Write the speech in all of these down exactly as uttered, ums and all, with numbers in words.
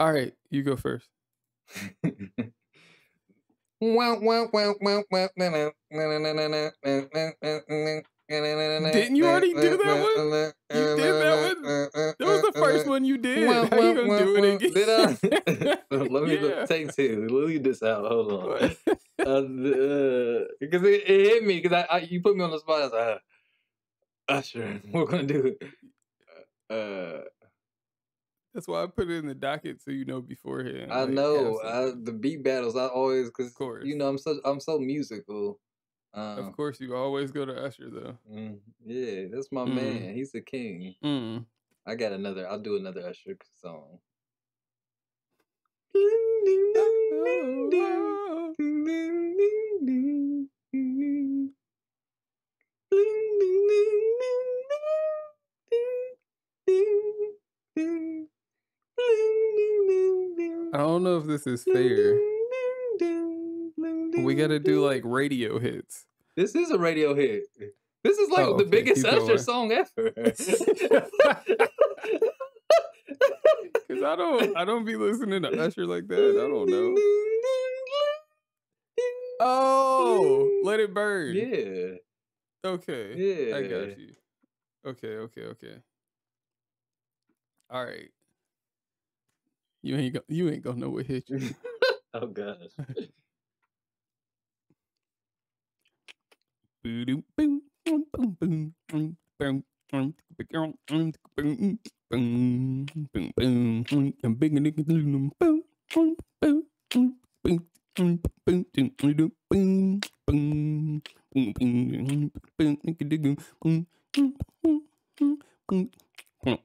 All right, you go first. Didn't you already do that one? You did that one? That was the first one you did. How are you going to do it again? Did I? Let me yeah. take two. Let me get this out. Hold on. Because uh, it, it hit me. Because I, I, you put me on the spot. I was like, Usher, we're going to do it. Uh, That's why I put it in the docket so you know beforehand. I like, know. I, the beat battles, I always... Because, you know, I'm so, I'm so musical. Um, of course, you always go to Usher, though. Mm, yeah, that's my mm. man. He's the king. Mm. I got another. I'll do another Usher song. I don't know if this is fair. We gotta do like radio hits. This is a radio hit. This is like oh, the okay. biggest Usher going. Song ever. Cause I don't, I don't be listening to Usher like that. I don't know. Oh, Let It Burn. Yeah. Okay. Yeah. I got you. Okay. Okay. Okay. All right. You ain't go, you ain't gonna know what hit you. Oh gosh. Boom, boom, boom, boom, boom, boom, boom, boom, boom, boom, boom, boom, boom, boom, Oh,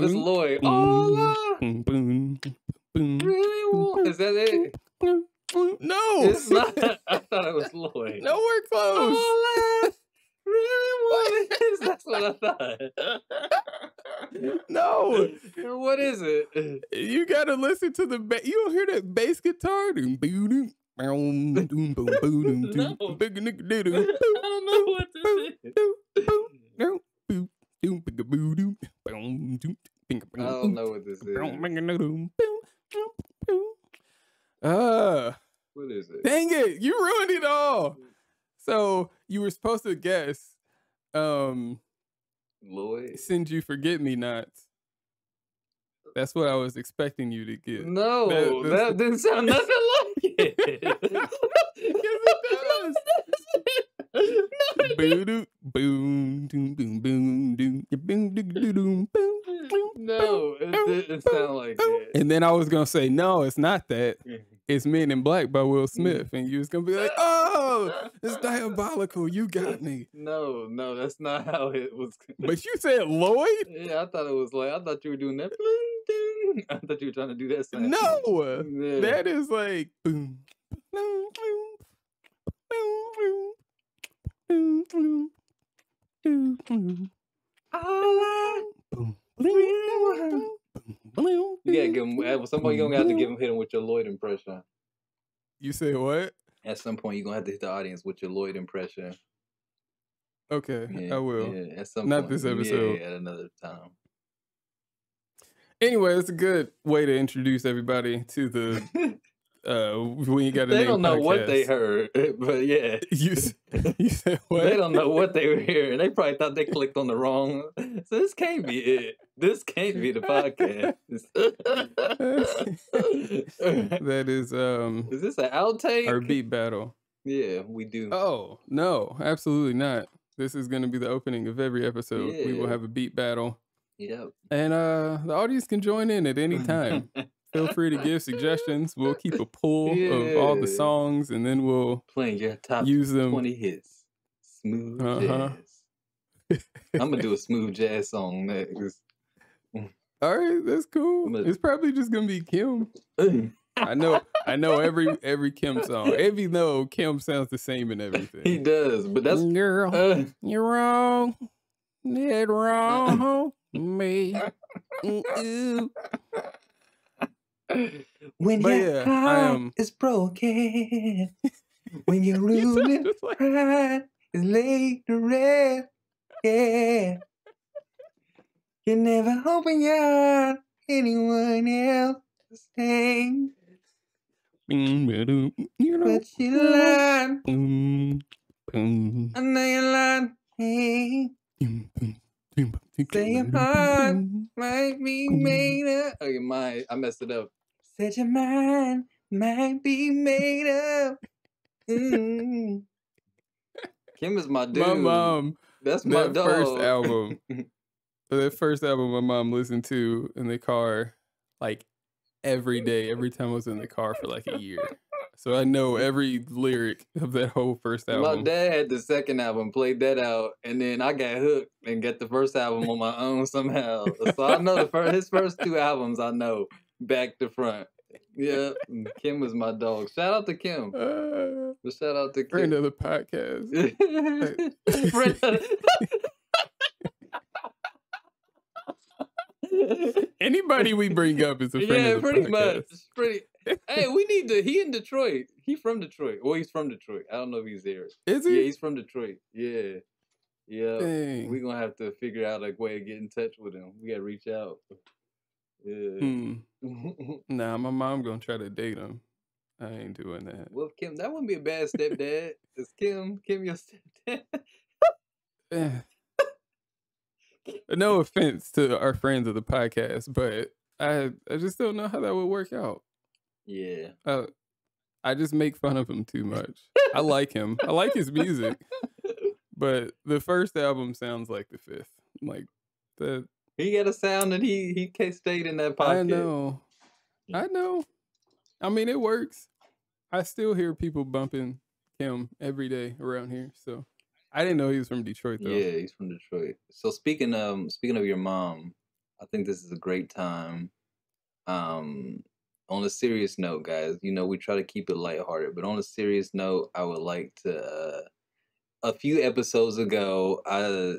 this Lloyd. Oh, really? Is that it? No, it's not. I thought it was Lloyd. Nowhere close. Oh, really? What is? That's what I thought. No. What is it? You gotta listen to the. Ba you don't hear that bass guitar? No. I don't know what this is. I don't know what this is. Uh, what is it? Dang it, you ruined it all. So you were supposed to guess um Lloyd. Send You Forget Me Nots. That's what I was expecting you to get. No, that, that, that didn't sound nothing like it. Yes, it does. No, boom, boom, boom, boom, boom, boom, boom, boom, boom. No, it didn't sound like that. And then I was gonna say, no, it's not that. It's Men in Black by Will Smith, and you was gonna be like, oh, it's diabolical. You got me. No, no, that's not how it was. But you said Lloyd. Yeah, I thought it was like I thought you were doing that. I thought you were trying to do that sound. No, yeah. That is like boom, boom, boom, boom, boom, boom, boom. Boom. You gotta give him, at some point you're gonna have to give him, hit him with your Lloyd impression. You say what? At some point you're gonna have to hit the audience with your Lloyd impression. Okay, yeah, I will. Yeah, at some Not point. This episode. Yeah, at another time. Anyway, it's a good way to introduce everybody to the. Uh, we ain't got a They name don't know podcast. What they heard, but yeah, you, you said what? They don't know what they were hearing. They probably thought they clicked on the wrong. So this can't be it. This can't be the podcast. That is um. Is this an outtake or beat battle? Yeah, we do. Oh no, absolutely not. This is going to be the opening of every episode. Yeah. We will have a beat battle. Yep. And uh, the audience can join in at any time. Feel free to give suggestions. We'll keep a pool yeah. of all the songs, and then we'll playing your top use them. twenty hits. Smooth uh-huh. jazz. I'm gonna do a smooth jazz song next. All right, that's cool. Gonna... It's probably just gonna be Kim. I know, I know every every Kim song. Even though Kim sounds the same in everything, he does. But that's girl, uh... you're wrong. You're wrong, me. Ooh. When but your yeah, heart am... is broken, when your rooted like... pride is laid to rest, yeah, you never open your heart anyone else the same. But you lied. I know you lied to me. Say your heart might be made up. Okay, my, I messed it up. Said your mind might be made up. Mm. Kim is my dude. My mom. That's my that dog. First album. That first album my mom listened to in the car, like every day, every time I was in the car for like a year. So I know every lyric of that whole first album. My dad had the second album, played that out, and then I got hooked and got the first album on my own somehow. So I know the first, his first two albums I know back to front. Yeah, Kim was my dog. Shout out to Kim. Uh, shout out to Kim. Friend of the podcast. Friend of the... Anybody we bring up is a friend yeah, of the pretty podcast. Much. Pretty Hey, we need to... He in Detroit. He from Detroit. Well, he's from Detroit. I don't know if he's there. Is he? Yeah, he's from Detroit. Yeah. Yeah. We're going to have to figure out a way to get in touch with him. We got to reach out. Yeah. Hmm. Nah, my mom gonna try to date him. I ain't doing that. Well, Kim, that wouldn't be a bad stepdad. It's Kim, Kim your stepdad. No offense to our friends of the podcast, but I I just don't know how that would work out. Yeah. Uh, I just make fun of him too much. I like him. I like his music, but the first album sounds like the fifth. Like the. He got a sound that he he stayed in that pocket. I know. I know. I mean, it works. I still hear people bumping him every day around here. So I didn't know he was from Detroit, though. Yeah, he's from Detroit. So speaking um speaking of your mom, I think this is a great time. Um, on a serious note, guys, you know, we try to keep it lighthearted. But on a serious note, I would like to... Uh, a few episodes ago, I...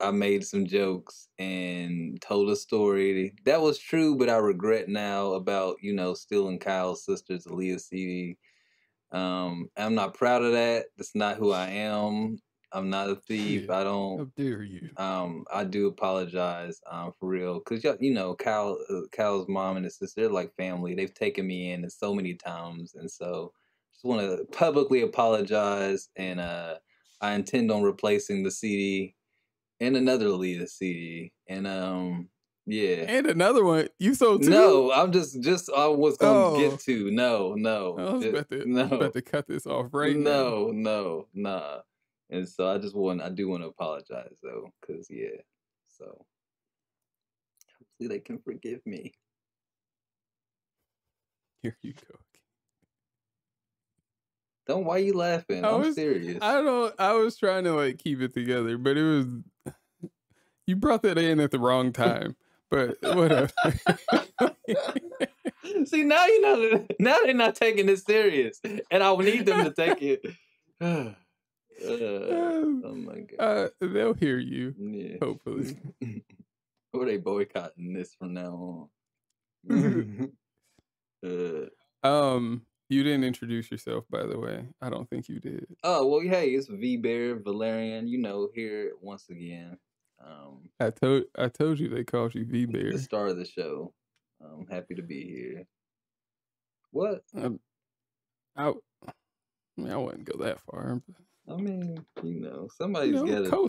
I made some jokes and told a story that was true, but I regret now about, you know, stealing Kyle's sister's Aaliyah C D. Um, I'm not proud of that. That's not who I am. I'm not a thief. Yeah, I don't. How dare you? Um, I do apologize, um, for real, cause you know, Kyle, uh, Kyle's mom and his sister, they're like family. They've taken me in so many times, and so just want to publicly apologize. And uh, I intend on replacing the C D. And another Aaliyah C D. And, um, yeah. And another one. You sold two? No, I'm just, just, I was going to oh. get to. No, no. I was just, about, to, no. about to cut this off right no, now. No, no, nah. And so I just want, I do want to apologize, though, because, yeah. So, hopefully they can forgive me. Here you go. Don't, why are you laughing? I I'm was, serious. I don't, I was trying to, like, keep it together, but it was... You brought that in at the wrong time, but whatever. See, now you know, now they're not taking this serious, and I need them to take it. uh, oh my god, uh, they'll hear you, yeah. Hopefully. Or they boycotting this from now on. uh, um, you didn't introduce yourself, by the way. I don't think you did. Oh well, hey, it's V Bear Valerian. You know, here once again. Um, I told I told you they called you V Bear. The star of the show. I'm happy to be here. What? Um, I, I mean, I wouldn't go that far. But, I mean, you know, somebody's you know, got co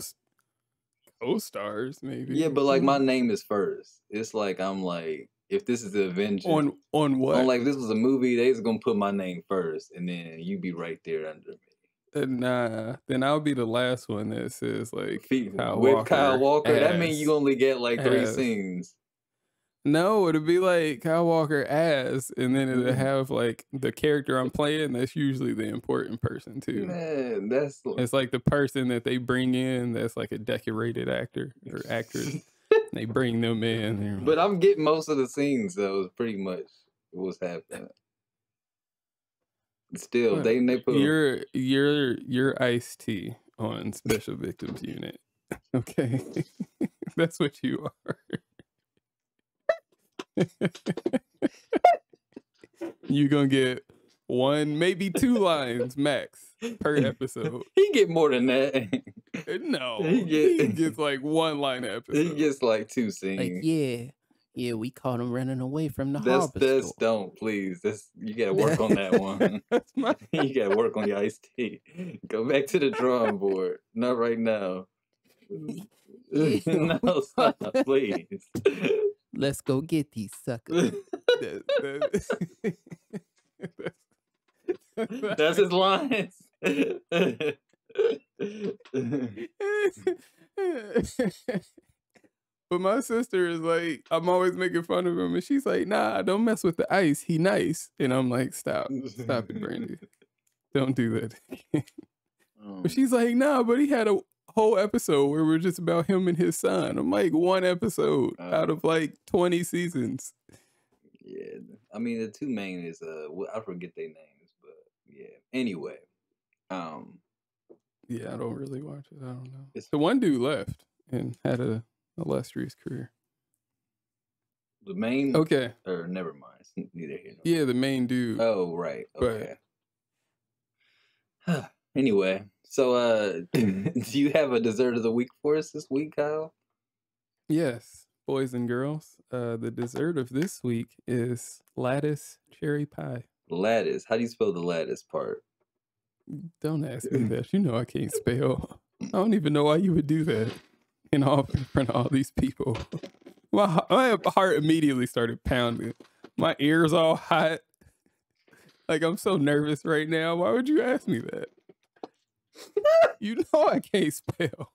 co-stars, maybe. Yeah, but like my name is first. It's like I'm like, if this is the Avengers on on what? On like if this was a movie, they just gonna put my name first, and then you be right there under me. Nah, then I'll be the last one that says like Kyle with Walker Kyle Walker. Ass. That means you only get like three ass. scenes. No, it'll be like Kyle Walker as, and then it'll have like the character I'm playing. That's usually the important person too. Man, that's it's like the person that they bring in. That's like a decorated actor or actress. They bring them in. Like, but I'm getting most of the scenes though. Pretty much what's happening. Still, what? they they put you're you're you're Ice-T on Special Victims Unit. Okay, that's what you are. You gonna get one, maybe two lines max per episode. He get more than that. No, he, get, he gets like one line an episode. He gets like two scenes. Like, yeah, Yeah, we caught him running away from the harvest store. That's, don't, please. That's, you got to work on that one. my... You got to work on your Ice-T. Go back to the drawing board. Not right now. No, stop, please. Let's go get these suckers. That's, that's... that's his lines. But my sister is like, I'm always making fun of him, and she's like, nah, don't mess with the ice. He nice. And I'm like, stop. Stop it, Brandy. Don't do that. Oh. But she's like, nah, but he had a whole episode where we're just about him and his son. I'm like, one episode uh, out of like twenty seasons. Yeah. I mean, the two main is, uh, I forget their names, but yeah. Anyway. Um. Yeah, I don't really watch it. I don't know. It's the one dude left and had a illustrious career. The main, okay, or never mind. Neither here. Nor yeah, there. The main dude. Oh right. Okay. But... anyway, so uh, do you have a dessert of the week for us this week, Kyle? Yes, boys and girls. Uh, the dessert of this week is lattice cherry pie. Lattice. How do you spell the lattice part? Don't ask me that. You know I can't spell. I don't even know why you would do that. In, all, in front of all these people. My, my heart immediately started pounding. My ears all hot. Like, I'm so nervous right now. Why would you ask me that? You know I can't spell.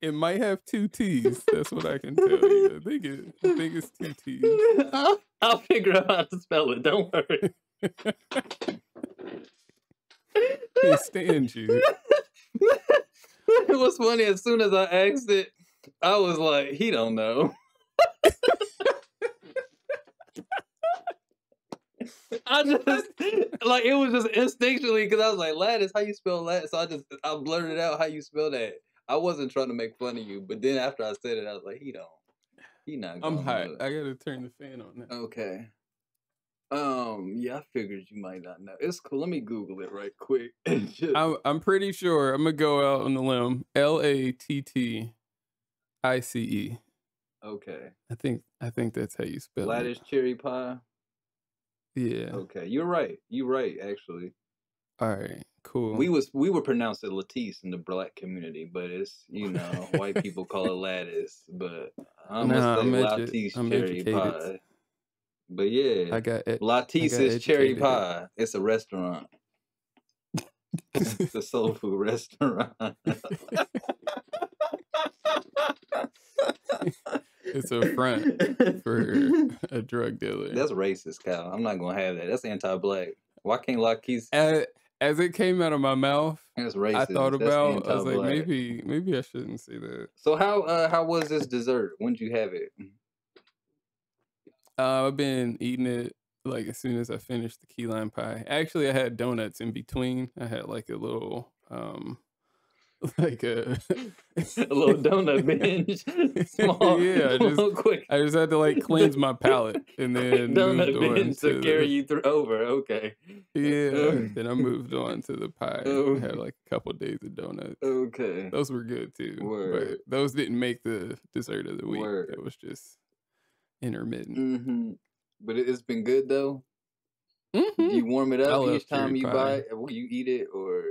It might have two T's. That's what I can tell you. I think, it, I think it's two T's. I'll, I'll figure out how to spell it. Don't worry. Can't stand you. It was funny, as soon as I asked it, I was like, he don't know. I just, like, it was just instinctually, because I was like, lattice, how you spell lattice? So I just, I blurted out how you spell that. I wasn't trying to make fun of you, but then after I said it, I was like, he don't. He not gonna I'm hot. Know. I gotta turn the fan on now. Okay. Um, yeah, I figured you might not know. It's cool. Let me Google it right quick. Just... I'm, I'm pretty sure. I'm going to go out on the limb. L A T T I C E. Okay. I think I think that's how you spell lattice it. Lattice cherry pie? Yeah. Okay. You're right. You're right, actually. All right. Cool. We was we would pronounce it lattice in the black community, but it's, you know, white people call it lattice, but I'm nah, going to say lattice I'm cherry educated. Pie. But yeah, I got it. Latisse's Cherry Pie. It's a restaurant. It's a soul food restaurant. It's a front for a drug dealer. That's racist, Kyle. I'm not gonna have that. That's anti-black. Why can't Latisse's? As, as it came out of my mouth, that's racist. I thought about. I was like, maybe, maybe I shouldn't say that. So how uh, how was this dessert? When did you have it? Uh, I've been eating it like as soon as I finished the key lime pie. Actually, I had donuts in between. I had like a little, um, like a, a little donut binge. Small, yeah, I just, quick. I just had to like cleanse my palate and then donut binge to carry the... you through over. Okay. Yeah. Then I moved on to the pie. Oh. I had like a couple of days of donuts. Okay. Those were good too. Word. But those didn't make the dessert of the week. Word. It was just. Intermittent, mm-hmm. But it's been good though. Mm-hmm. Do you warm it up each time you pie. buy it? Will you eat it, or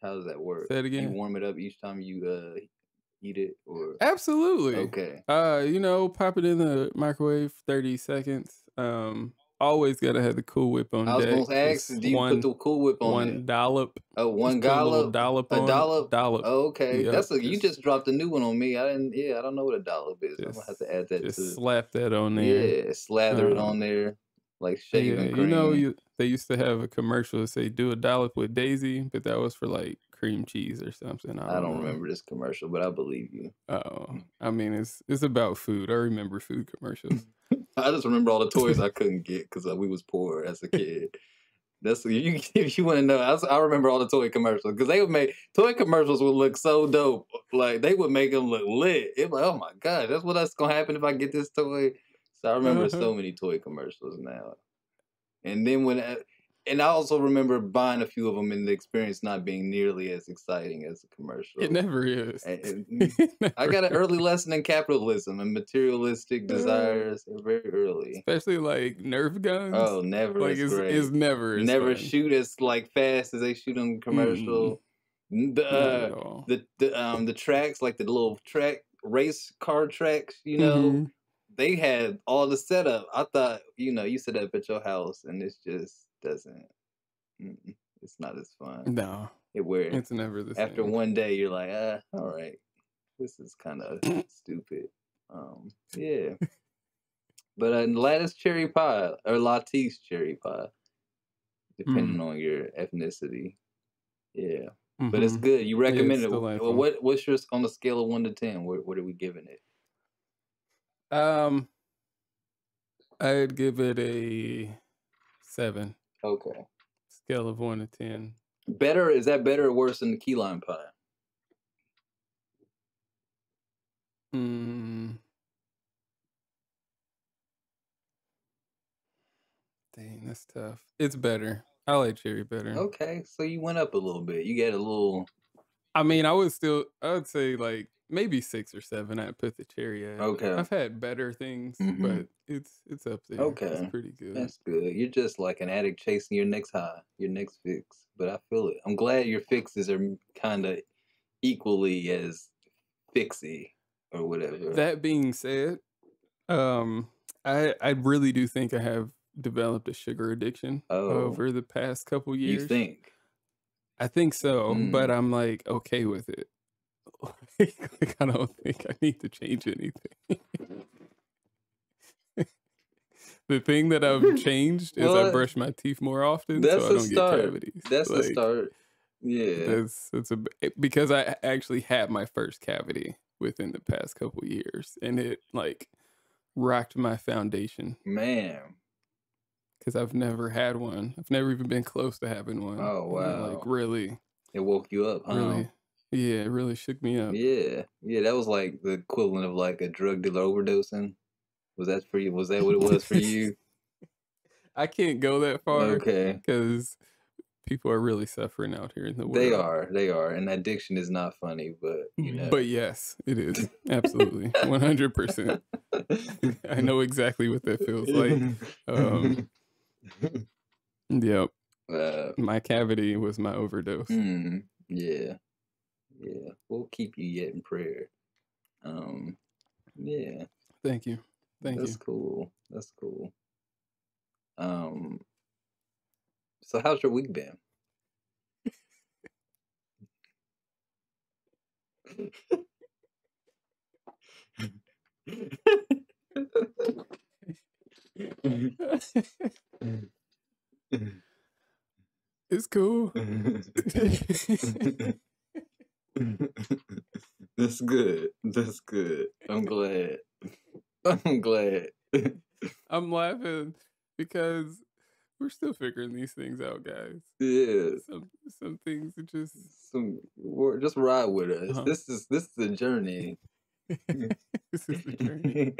how does that work? Say it again. You warm it up each time you uh eat it, or absolutely okay. Uh, you know, pop it in the microwave for thirty seconds. Um, always gotta have the Cool Whip on. I was deck. gonna ask, do you one, put the Cool Whip on? One it? dollop. Oh, one dollop. A dollop. A dollop. dollop. Oh, okay, yep. That's a, you just dropped a new one on me. I didn't. Yeah, I don't know what a dollop is. Just, I'm gonna have to add that. Just to slap that on there. Yeah, slather um, it on there like shaving yeah, cream. You know, you, they used to have a commercial that say do a dollop with Daisy, but that was for like cream cheese or something. I don't, I don't remember this commercial, but I believe you. Oh, I mean, it's it's about food. I remember food commercials. I just remember all the toys I couldn't get because uh, we was poor as a kid. That's you, if you want to know. I, I remember all the toy commercials because they would make toy commercials would look so dope. Like they would make them look lit. It was like, oh my god, that's what that's gonna happen if I get this toy. So I remember so many toy commercials now. And then when I, And I also remember buying a few of them and the experience not being nearly as exciting as a commercial. It never is. And, and it never I got an early lesson in capitalism and materialistic desires very early. Especially like Nerf guns. Oh, never like, is great. It's never is Never fun. shoot as like fast as they shoot on commercial. Mm, the, uh, the the um the tracks, like the little track race car tracks, you know. Mm-hmm. They had all the setup. I thought, you know, you set up at your house and it's just doesn't it's not as fun. No, it weird. It's never the after same. One day you're like, ah, all right, this is kind of stupid. Um, yeah. But a lattice cherry pie or lattes cherry pie, depending mm. on your ethnicity. Yeah, mm-hmm. But it's good. You recommend yeah, it. Well, what what's your on a scale of one to ten? What what are we giving it? Um, I'd give it a seven. Okay. Scale of one to ten. Better, is that better or worse than the key lime pie? Mm. Dang, that's tough. It's better. I like cherry better. Okay, so you went up a little bit. You got a little. I mean, I would still, I would say like maybe six or seven. I'd put the cherry at. Okay. I've had better things, mm-hmm. but it's it's up there. Okay, it's pretty good. That's good. You're just like an addict chasing your next high, your next fix. But I feel it. I'm glad your fixes are kind of equally as fixy or whatever. That being said, um, I I really do think I have developed a sugar addiction oh. over the past couple years. You think? I think so, mm. but I'm like okay with it. Like, I don't think I need to change anything. The thing that I've changed well, is I brush my teeth more often, so I don't get cavities. That's like, a start. Yeah, that's that's a because I actually had my first cavity within the past couple years, and it like rocked my foundation. Man. Because I've never had one. I've never even been close to having one. Oh, wow. Like, really. It woke you up, huh? Really, yeah, it really shook me up. Yeah. Yeah, that was like the equivalent of like a drug dealer overdosing. Was that for you? Was that what it was for you? I can't go that far. Okay. Because people are really suffering out here in the world. They are. They are. And addiction is not funny, but, you know. But yes, it is. Absolutely. one hundred percent. I know exactly what that feels like. Um... Yep. Uh, my cavity was my overdose. Mm, yeah. Yeah. We'll keep you yet in prayer. Um yeah. Thank you. Thank That's you. That's cool. That's cool. Um so how's your week been? It's cool. That's good. That's good. I'm glad. I'm glad. I'm laughing because we're still figuring these things out, guys. Yeah. Some some things are just some just ride with us. Uh-huh. This is this is a journey. This is the journey.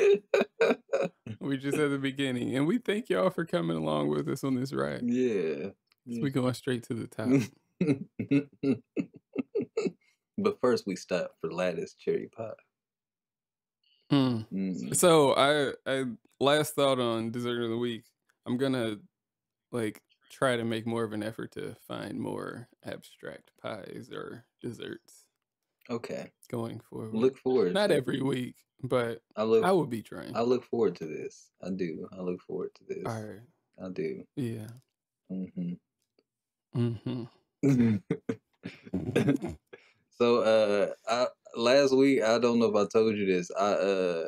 We just at the beginning, and we thank y'all for coming along with us on this ride. Yeah, yeah. So we going straight to the top. But first, we stop for lattice cherry pie. Mm. Mm-hmm. So I, I last thought on dessert of the week. I'm gonna like try to make more of an effort to find more abstract pies or desserts. Okay. Going forward. Look forward. Not every week, but I, look, I will be trying. I look forward to this. I do. I look forward to this. All right. I do. Yeah. Mm-hmm. Mm-hmm. So, uh, I, last week, I don't know if I told you this. I, uh,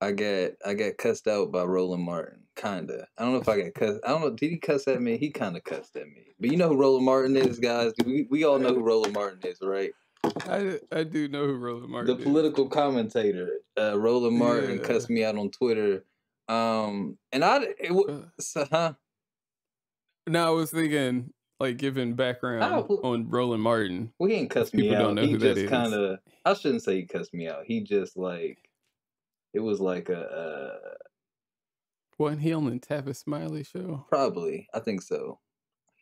I got, I got cussed out by Roland Martin. Kinda. I don't know if I got cussed. I don't know. Did he cuss at me? He kind of cussed at me. But you know who Roland Martin is, guys? We, we all know who Roland Martin is, right? I I do know who Roland Martin is. The political commentator, uh, Roland Martin, yeah. Cussed me out on Twitter, um, and I it w so, huh? No, I was thinking like giving background I, on Roland Martin. Well, he didn't cuss me out. People don't know who that is. He just kind of I shouldn't say he cussed me out. He just like it was like a uh, wasn't he on the Tavis Smiley show? Probably, I think so.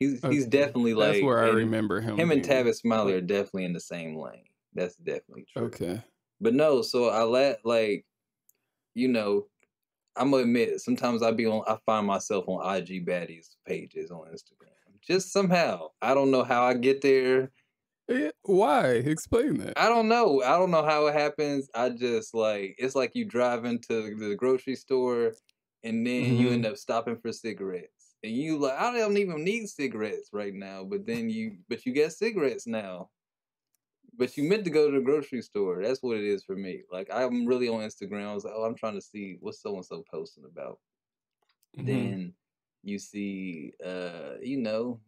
He's okay. He's definitely like that's where I remember him. Him being. And Tavis Smiley are definitely in the same lane. That's definitely true. Okay. But no, so I let like, you know, I'm gonna admit sometimes I be on. I find myself on I G baddies pages on Instagram. Just somehow, I don't know how I get there. Why? Explain that. I don't know. I don't know how it happens. I just like it's like you drive into the grocery store, and then mm-hmm. you end up stopping for cigarettes, and you like I don't even need cigarettes right now. But then you, but you get cigarettes now. But you meant to go to the grocery store. That's what it is for me. Like, I'm really on Instagram. I was like, oh, I'm trying to see what so-and-so posting about. Mm-hmm. Then you see, uh, you know,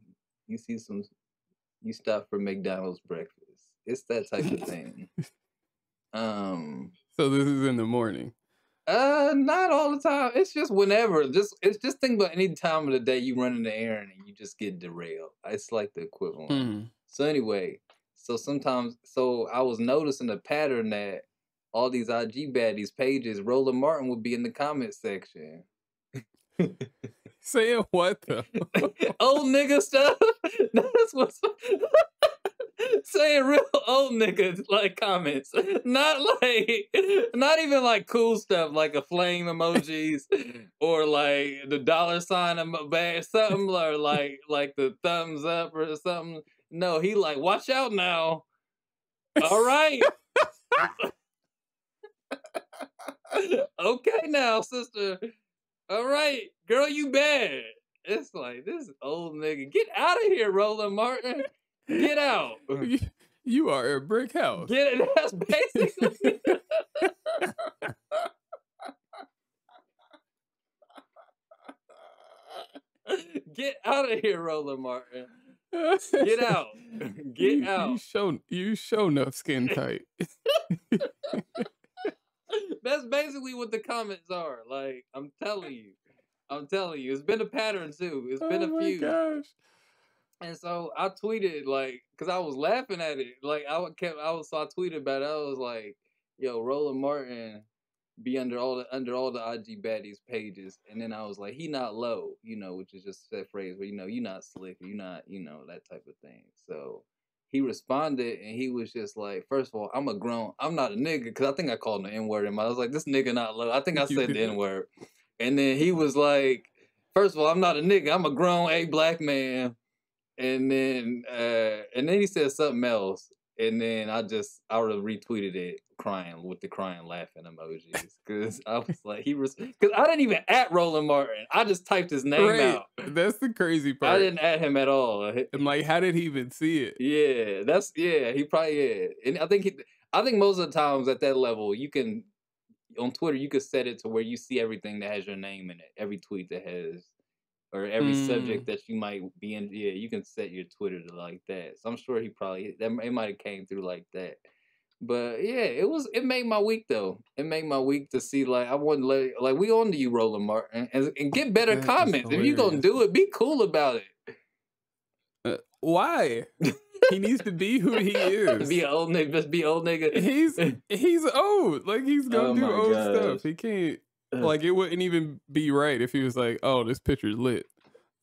you see some, you stop for McDonald's breakfast. It's that type of thing. um. So this is in the morning? Uh, not all the time. It's just whenever. Just It's just think about any time of the day you run into errand and you just get derailed. It's like the equivalent. Mm-hmm. So anyway... So sometimes, so I was noticing a pattern that all these I G baddies pages, Roland Martin would be in the comment section. Saying what though? Old nigga stuff. That's what's saying real old niggas like comments. Not like, not even like cool stuff like a flame emojis or like the dollar sign or something or like, like the thumbs up or something. No, he like, watch out now. All right. Okay now, sister. All right. Girl, you bad. It's like, this old nigga. Get out of here, Roland Martin. Get out. You are a brick house. Get it. That's basically. Get out of here, Roland Martin. Get out. Get you, out. You show, you show enough skin tight. That's basically what the comments are. Like, I'm telling you. I'm telling you. It's been a pattern, too. It's been oh a few. Oh, my gosh. And so I tweeted, like, because I was laughing at it. Like, I kept, I was, so I tweeted about it. I was like, yo, Roland Martin be under all the under all the I G baddies pages, and then I was like, he not low, you know, which is just that phrase where you know you're not slick, you're not, you know, that type of thing. So he responded, and he was just like, first of all, I'm a grown, I'm not a nigga, because I think I called him the N word, and I was like, this nigga not low. I think I said the N word, and then he was like, first of all, I'm not a nigga, I'm a grown a black man, and then uh, and then he said something else. And then I just, I retweeted it crying with the crying laughing emojis. Because I was like, he was, because I didn't even at Roland Martin. I just typed his name right. out. That's the crazy part. I didn't at him at all. I'm like, how did he even see it? Yeah, that's, yeah, he probably, yeah. And I think, he, I think most of the times at that level, you can, on Twitter, you can set it to where you see everything that has your name in it. Every tweet that has, or every mm. subject that you might be in, yeah, you can set your Twitter to like that. So I'm sure he probably, that it might have came through like that. But yeah, it was, it made my week though. It made my week to see like, I wouldn't let it, like we on to you, Roland Martin, and, and get better that comments. If you're going to do it, be cool about it. Uh, why? He needs to be who he is. Be an old nigga, just be old nigga. He's, he's old. Like he's going to oh do old gosh. stuff. He can't. Like, it wouldn't even be right if he was like, oh, this picture's lit.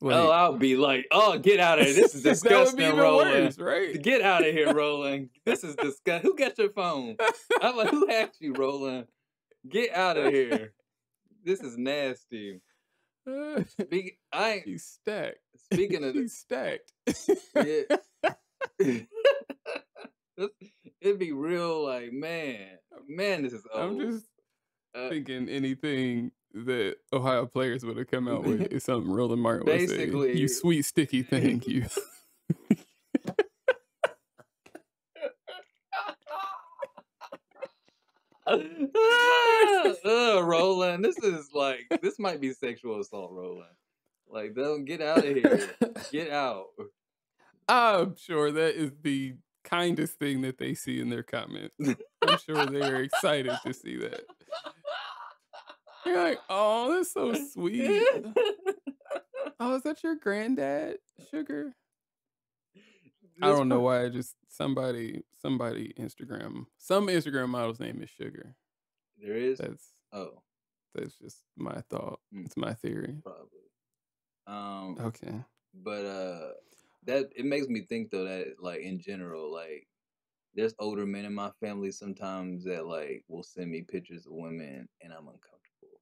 Like, oh, I'll be like, oh, get out of here. This is disgusting, Roland. Worse, right? Get out of here, Roland. This is disgusting. Who got your phone? I'm like, who hacked you, Roland? Get out of here. This is nasty. Speak I ain't, He's stacked. Speaking of... He's stacked. Yeah. It'd be real like, man. Man, this is old. I'm just... Uh, thinking anything that Ohio players would have come out with is something Roland Martin would say. You sweet sticky thing, you. uh, Roland, this is like, this might be sexual assault, Roland. Like, don't get out of here. Get out. I'm sure that is the kindest thing that they see in their comments. I'm sure they're excited to see that. You're like, oh, that's so sweet. Oh, is that your granddad, Sugar? This I don't know why. I just somebody, somebody Instagram, some Instagram model's name is Sugar. There is. That's oh, that's just my thought. Mm. It's my theory. Probably. Um. Okay. But uh, that it makes me think though that like in general, like there's older men in my family sometimes that like will send me pictures of women, and I'm uncomfortable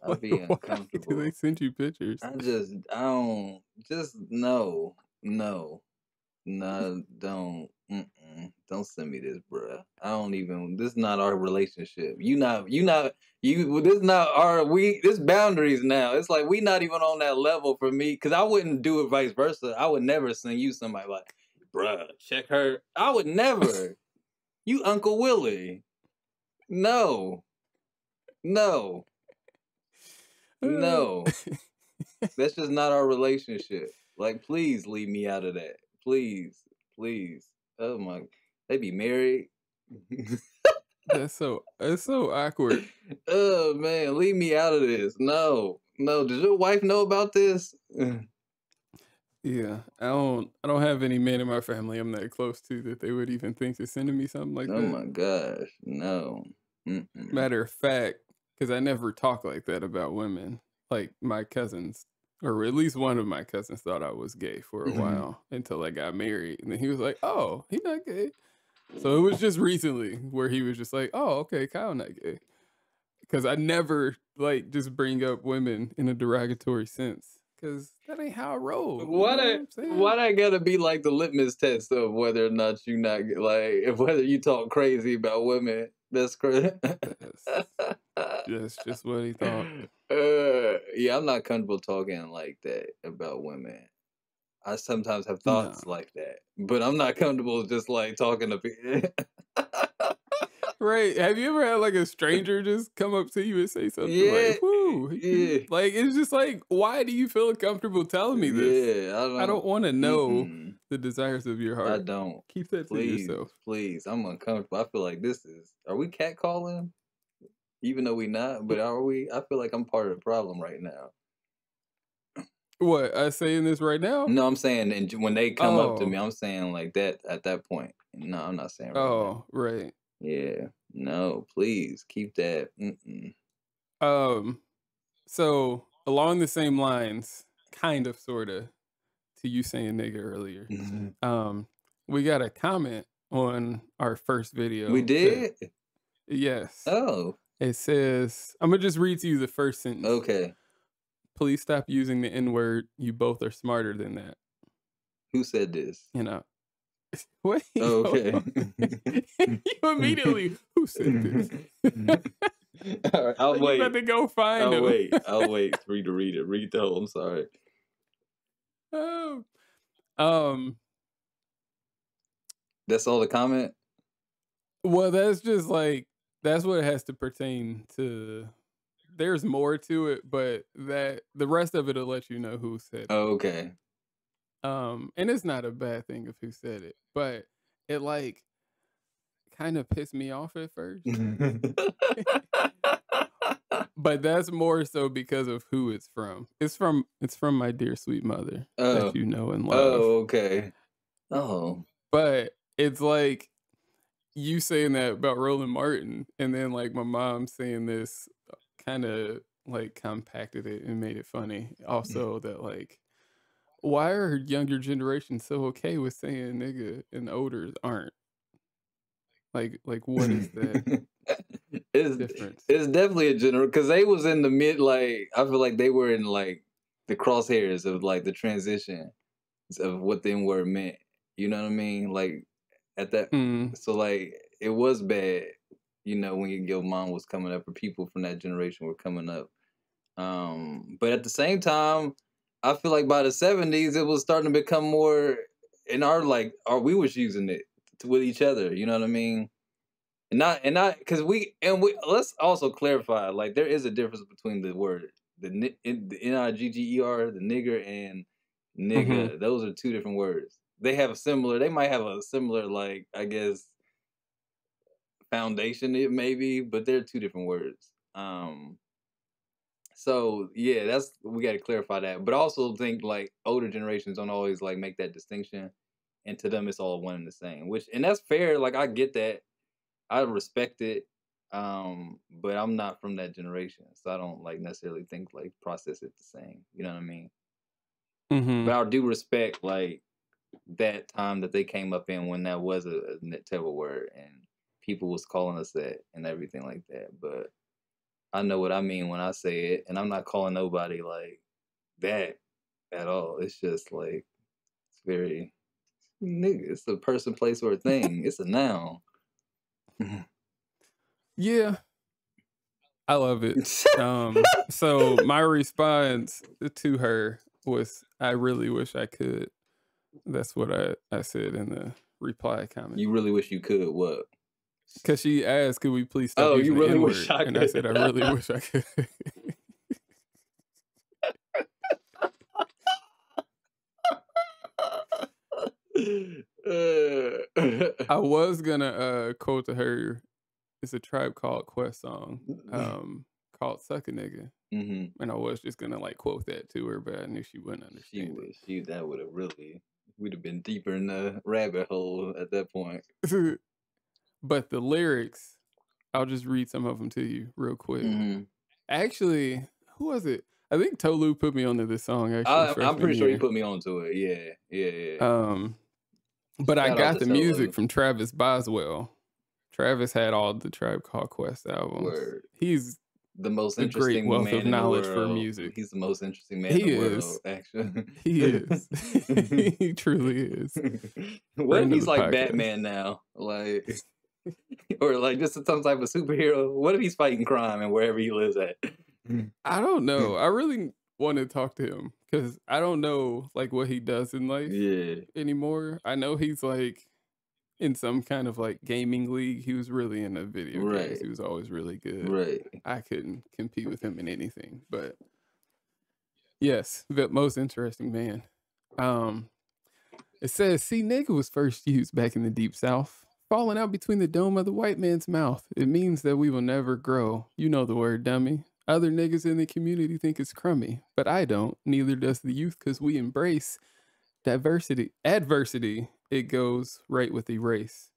now. I'll be uncomfortable. They send you pictures. I just I don't just no no no don't. Mm-mm, don't send me this, bruh. I don't even. This is not our relationship. You not. You not. You. This is not our. We. This boundaries now. It's like we not even on that level for me. Cause I wouldn't do it vice versa. I would never send you somebody like, bruh, check her. I would never. You Uncle Willie. No. No. No. That's just not our relationship. Like, please leave me out of that. Please. Please. Oh my! They be married. That's so. That's so awkward. Oh man, leave me out of this. No, no. Does your wife know about this? Yeah, I don't. I don't have any men in my family I'm that close to that they would even think to sending me something like oh that. Oh my gosh, no. Mm-mm. Matter of fact, because I never talk like that about women. Like my cousins. Or at least one of my cousins thought I was gay for a mm-hmm. while until I got married. And then he was like, oh, he not gay. So it was just recently where he was just like, oh, okay, Kyle not gay. Because I never, like, just bring up women in a derogatory sense. Because that ain't how I roll. Why that, why that gotta be like the litmus test of whether or not you not, like, if whether you talk crazy about women. That's crazy. That's just what he thought. Uh, yeah, I'm not comfortable talking like that about women. I sometimes have thoughts no. like that, but I'm not comfortable just like talking to people. Right. Have you ever had like a stranger just come up to you and say something yeah. like, woo? Yeah. Like, it's just like, why do you feel comfortable telling me this? Yeah, I don't, I don't want to know mm-mm. the desires of your heart. I don't. Keep that please, to yourself. Please. I'm uncomfortable. I feel like this is, are we catcalling? Even though we not, but are we? I feel like I'm part of the problem right now. What? I saying this right now? No, I'm saying and when they come oh. up to me, I'm saying like that at that point. No, I'm not saying right Oh, now. Right. Yeah. No, please keep that. Mm-mm. Um, so along the same lines, kind of, sort of, to you saying nigga earlier, mm-hmm. um, we got a comment on our first video. We did? That, yes. Oh. It says, I'm going to just read to you the first sentence. Okay. Please stop using the N-word. You both are smarter than that. Who said this? You know. Wait, oh, okay. You immediately who said this? All right, I'll like wait. You better go find I'll him. wait. I'll wait for you to read it. Read the whole. I'm sorry. Oh, um, that's all the comment. Well, that's just like that's what it has to pertain to. There's more to it, but that the rest of it'll let you know who said. Oh, okay. It. Um, and it's not a bad thing of who said it, but it like kind of pissed me off at first. But that's more so because of who it's from. It's from it's from my dear sweet mother oh. that you know and love. Oh, okay. Oh, but it's like you saying that about Roland Martin, and then like my mom saying this kind of like compacted it and made it funny. Also, that like. Why are younger generations so okay with saying nigga and older aren't? Like, like what is that it's, difference? It's definitely a general, because they was in the mid, like, I feel like they were in, like, the crosshairs of, like, the transition of what the N-word meant. You know what I mean? Like, at that, mm. so, like, it was bad, you know, when your mom was coming up or people from that generation were coming up. Um, but at the same time, I feel like by the seventies, it was starting to become more in our, like, our, we was using it to, with each other. You know what I mean? And not, and not, cause we, and we, let's also clarify, like, there is a difference between the word, the, the N I G G E R, the nigger and nigga. Mm-hmm. Those are two different words. They have a similar, they might have a similar, like, I guess, foundation, it maybe, but they're two different words. Um, So yeah, that's we got to clarify that. But also think like older generations don't always like make that distinction, and to them it's all one and the same. Which and that's fair. Like I get that, I respect it. Um, but I'm not from that generation, so I don't like necessarily think like process it the same. You know what I mean? Mm-hmm. But I do respect like that time that they came up in when that was a, a terrible word and people was calling us that and everything like that. But I know what I mean when I say it, and I'm not calling nobody like that at all. It's just like it's very nigga. It's a person, place, or a thing. It's a noun. Yeah. I love it. Um, so my response to her was, I really wish I could. That's what I, I said in the reply comment. You really wish you could what? Because she asked, could we please stop oh, using you really the N-word? Wish I could. And I said, I really wish I could. I was going to uh, quote to her. It's a Tribe Called Quest song um, called Suck a Nigga. Mm-hmm. And I was just going to like quote that to her, but I knew she wouldn't understand. She would, it. She, that would have really, we'd have been deeper in the rabbit hole at that point. But the lyrics, I'll just read some of them to you real quick. Mm-hmm. Actually, who was it? I think Tolu put me onto this song. Actually, I, I'm pretty sure he put me onto it. Yeah, yeah, yeah. Um, but Shout I got the Tolu. music from Travis Boswell. Travis had all the Tribe Called Quest albums. Word. He's the most the interesting great wealth man of knowledge for music. He's the most interesting man he in the is. world, actually. He is. He truly is. What if he's like podcast. Batman now? Like, or like just some type of superhero? What if he's fighting crime and wherever he lives at? I don't know. I really want to talk to him because I don't know like what he does in life yeah. anymore. I know he's like in some kind of like gaming league. He was really in a video right. games. He was always really good. Right. I couldn't compete with him in anything. But yes, the most interesting man. Um, it says, "See, nigga was first used back in the Deep South, falling out between the dome of the white man's mouth. It means that we will never grow. You know the word, dummy. Other niggas in the community think it's crummy, but I don't. Neither does the youth, because we embrace diversity, adversity." It goes right with erase.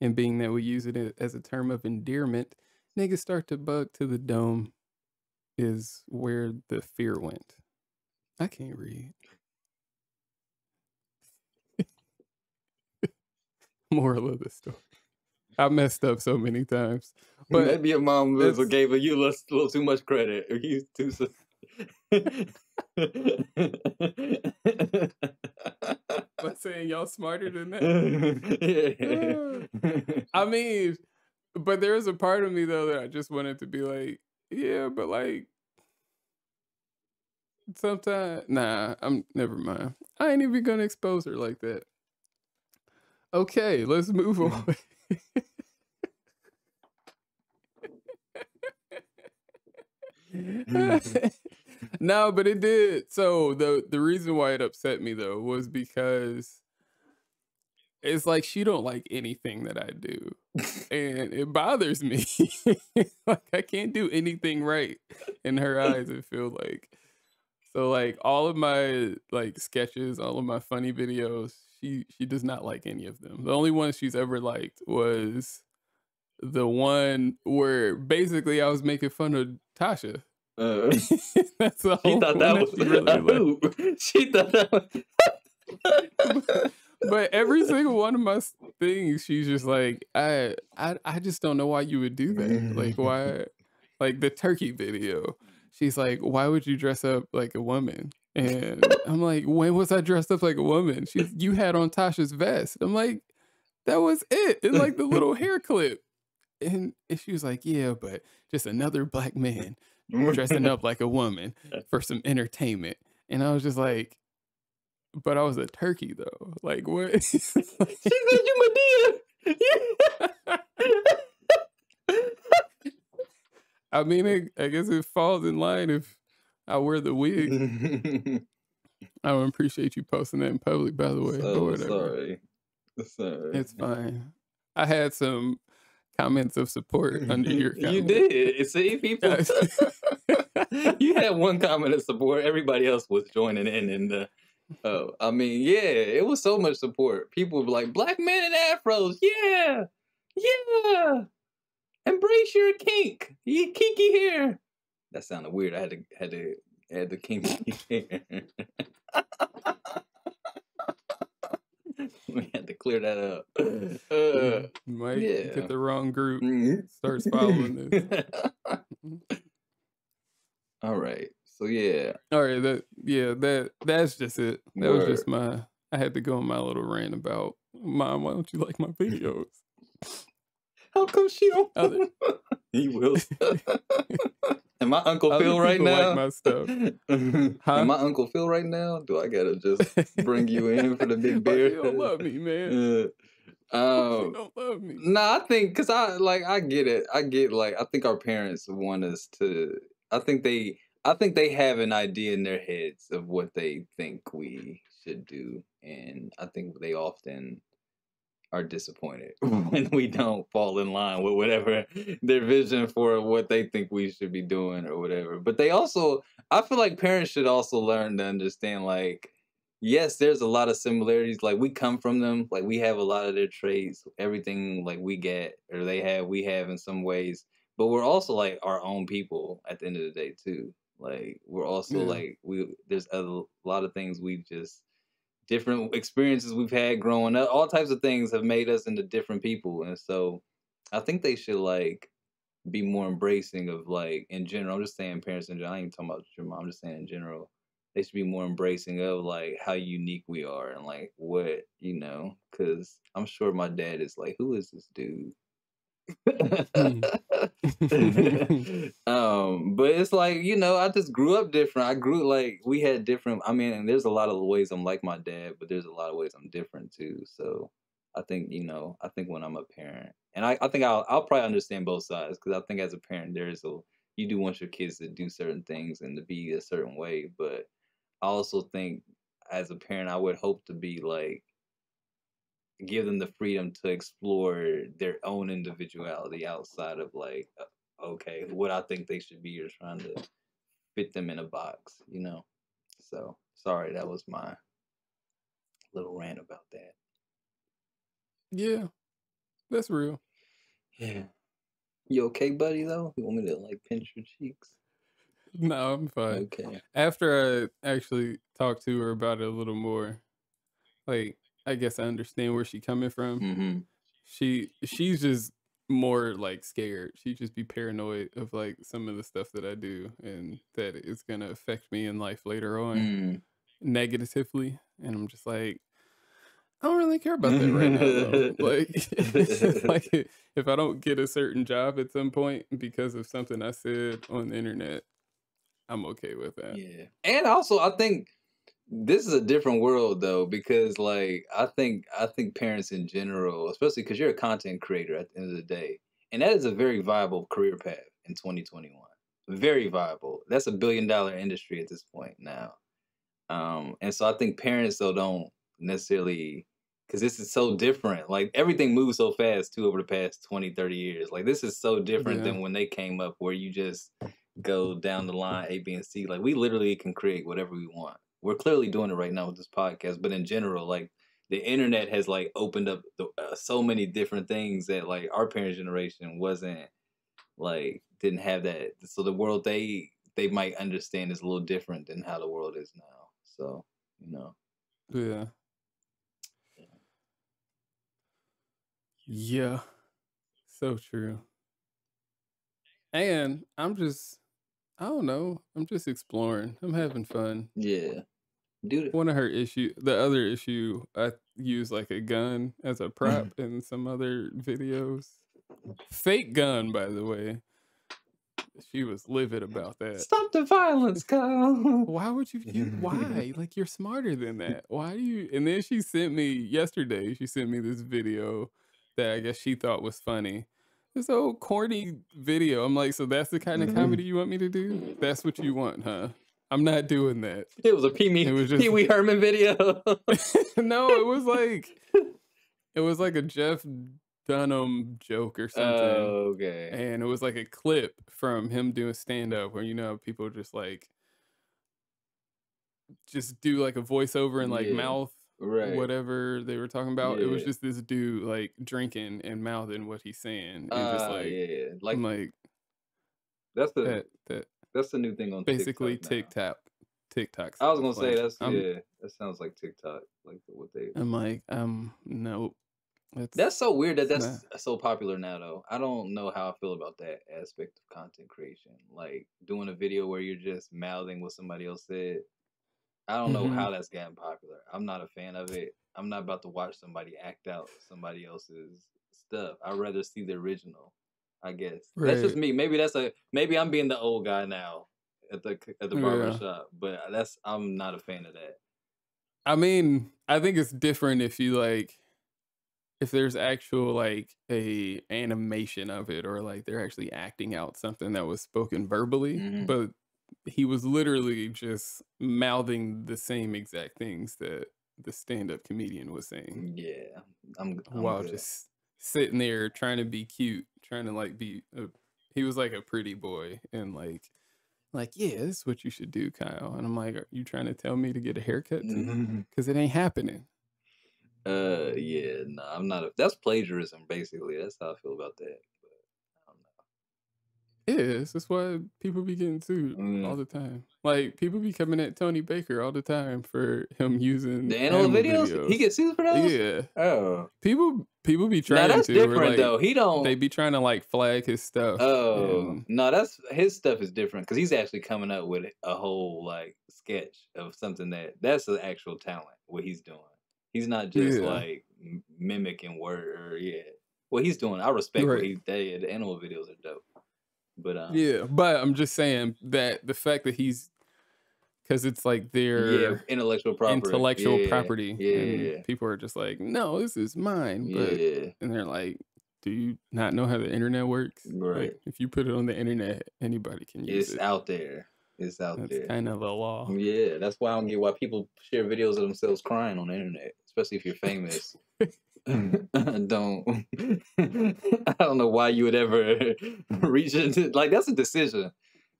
And being that we use it as a term of endearment, niggas start to bug to the dome is where the fear went. I can't read. Moral of the story. I messed up so many times. But maybe your mom gave you a little, little too much credit. You too. By saying y'all smarter than that. Yeah. I mean, but there is a part of me though that I just wanted to be like, yeah, but like sometimes nah, I'm never mind. I ain't even gonna expose her like that. Okay, let's move on. No, but it did. So the the reason why it upset me though was because it's like she don't like anything that I do, and it bothers me. Like I can't do anything right in her eyes. It feels like so. Like all of my like sketches, all of my funny videos, she she does not like any of them. The only one she's ever liked was the one where basically I was making fun of Tasha. Uh, That's the she, thought that was, she, really she thought that was she thought that but every single one of my things she's just like I, I I just don't know why you would do that. Like why, like the turkey video, she's like, why would you dress up like a woman? And I'm like, when was I dressed up like a woman? She's, you had on Tasha's vest. I'm like, that was it. It's like the little hair clip. And, and she was like, yeah, but just another black man dressing up like a woman for some entertainment. And I was just like, but I was a turkey though. Like what? Like, she said you my dear. I mean, it, I guess it falls in line if I wear the wig. I don't appreciate you posting that in public, by the way. So, sorry. sorry. It's fine. I had some comments of support under your comment. You did. See, people. You had one comment of support. Everybody else was joining in. And the, oh, I mean, yeah, it was so much support. People were like, black men and afros. Yeah. Yeah. Embrace your kink. You kinky hair. That sounded weird. I had to had to at the kinky hair. We had to clear that up. Uh, you might yeah. get the wrong group. Mm-hmm. Starts following this. All right. So yeah. All right. That yeah. That that's just it. That Word. was just my. I had to go on my little rant about, Mom, why don't you like my videos? How come she don't? Other... He will. Am I Uncle Other Phil right now? Like my stuff. Huh? Am I Uncle Phil right now? Do I gotta just bring you in for the big bear? You don't love me, man. Uh, um, you don't love me. Nah, I think because I like I get it. I get like I think our parents want us to. I think they. I think they have an idea in their heads of what they think we should do, and I think they often are disappointed when we don't fall in line with whatever their vision for what they think we should be doing or whatever. But they also, I feel like parents should also learn to understand, like, yes, there's a lot of similarities. Like, we come from them. Like, we have a lot of their traits, everything like we get or they have, we have in some ways. But we're also like our own people at the end of the day too. Like, we're also yeah. like, we there's a lot of things we've just, different experiences we've had growing up, all types of things have made us into different people. And so I think they should like be more embracing of, like, in general, I'm just saying parents in general, I ain't talking about your mom, I'm just saying in general, they should be more embracing of like how unique we are and like what, you know, because I'm sure my dad is like, who is this dude? um but it's like, you know, I just grew up different. I grew like we had different, I mean, and there's a lot of ways I'm like my dad, but there's a lot of ways I'm different too. So I think, you know, I think when I'm a parent, and I, I think I'll, I'll probably understand both sides, because I think as a parent there's a, you do want your kids to do certain things and to be a certain way, but I also think as a parent I would hope to be like, give them the freedom to explore their own individuality outside of like, okay, what I think they should be, or trying to fit them in a box, you know? So sorry, that was my little rant about that. Yeah, that's real. Yeah. You okay, buddy, though? You want me to like pinch your cheeks? No, I'm fine. Okay. After I actually talked to her about it a little more, like, I guess I understand where she's coming from. Mm-hmm. She she's just more like scared. She just be paranoid of like some of the stuff that I do and that it's gonna affect me in life later on mm. negatively. And I'm just like, I don't really care about that right now. Though. Like, it's just like if I don't get a certain job at some point because of something I said on the internet, I'm okay with that. Yeah, and also I think. This is a different world though, because like I think I think parents in general, especially because you're a content creator at the end of the day, and that is a very viable career path in twenty twenty-one. Very viable. That's a billion dollar industry at this point now, um, and so I think parents though don't necessarily, because this is so different. Like everything moves so fast too over the past twenty, thirty years. Like this is so different yeah. than when they came up, where you just go down the line A, B, and C. Like we literally can create whatever we want. We're clearly doing it right now with this podcast, but in general, like the internet has like opened up the, uh, so many different things that like our parents' generation wasn't like, didn't have that. So the world they, they might understand is a little different than how the world is now. So, you know. Yeah. Yeah. yeah. So true. And I'm just... I don't know. I'm just exploring. I'm having fun. Yeah. Dude. One of her issue, the other issue, I use like a gun as a prop in some other videos. Fake gun, by the way. She was livid about that. Stop the violence, Kyle. Why would you, you? Why? Like, you're smarter than that. Why do you? And then she sent me yesterday, she sent me this video that I guess she thought was funny. This old corny video. I'm like, so that's the kind of comedy you want me to do? That's what you want, huh? I'm not doing that. It was a Pee-Wee, it was just... Pee-Wee Herman video. No, it was like, it was like a Jeff Dunham joke or something. Oh, okay. And it was like a clip from him doing stand-up where, you know, people just like, just do like a voiceover and like yeah. mouth. Right. Whatever they were talking about, yeah. it was just this dude like drinking and mouthing what he's saying, and uh, just like, yeah, yeah. like, I'm like that's the that, that That's the new thing on basically TikTok. TikTok. TikTok. I was gonna like, say that's um, yeah. That sounds like TikTok, like what they. I'm like, um, no. That's, that's so weird that that's nah. so popular now, though. I don't know how I feel about that aspect of content creation. Like doing a video where you're just mouthing what somebody else said. I don't mm-hmm. know how that's gotten popular. I'm not a fan of it. I'm not about to watch somebody act out somebody else's stuff. I'd rather see the original, I guess. Right. That's just me. Maybe that's a maybe I'm being the old guy now at the at the barber yeah. shop, but that's I'm not a fan of that. I mean, I think it's different if you like if there's actual like a animation of it or like they're actually acting out something that was spoken verbally, mm-hmm. but he was literally just mouthing the same exact things that the stand-up comedian was saying. Yeah, I'm, I'm while good. Just sitting there trying to be cute, trying to like be. A, he was like a pretty boy, and like, like yeah, this is what you should do, Kyle. And I'm like, are you trying to tell me to get a haircut? Because mm-hmm. it ain't happening. Uh, yeah, no, nah, I'm not. A, that's plagiarism, basically. That's how I feel about that. Yes, that's why people be getting sued mm. all the time. Like, people be coming at Tony Baker all the time for him using the animal, animal videos? videos. He gets sued for those? Yeah. Oh. People people be trying to. Now, that's to, different, or, like, though. He don't... They be trying to, like, flag his stuff. Oh. And... No, that's... His stuff is different, because he's actually coming up with a whole, like, sketch of something that... That's the actual talent, what he's doing. He's not just, yeah. like, mimicking word or, yeah. What he's doing, I respect right. what he did. The animal videos are dope. But um, yeah, but I'm just saying that the fact that he's because it's like their yeah, intellectual property, intellectual yeah, property, yeah, and yeah. people are just like, no, this is mine, but yeah. and they're like, do you not know how the internet works? Right. Like, if you put it on the internet, anybody can use it's it. It's out there. It's out that's there. It's kind of a law. Yeah, that's why I don't get why people share videos of themselves crying on the internet, especially if you're famous. I don't I don't know why you would ever reach into like that's a decision.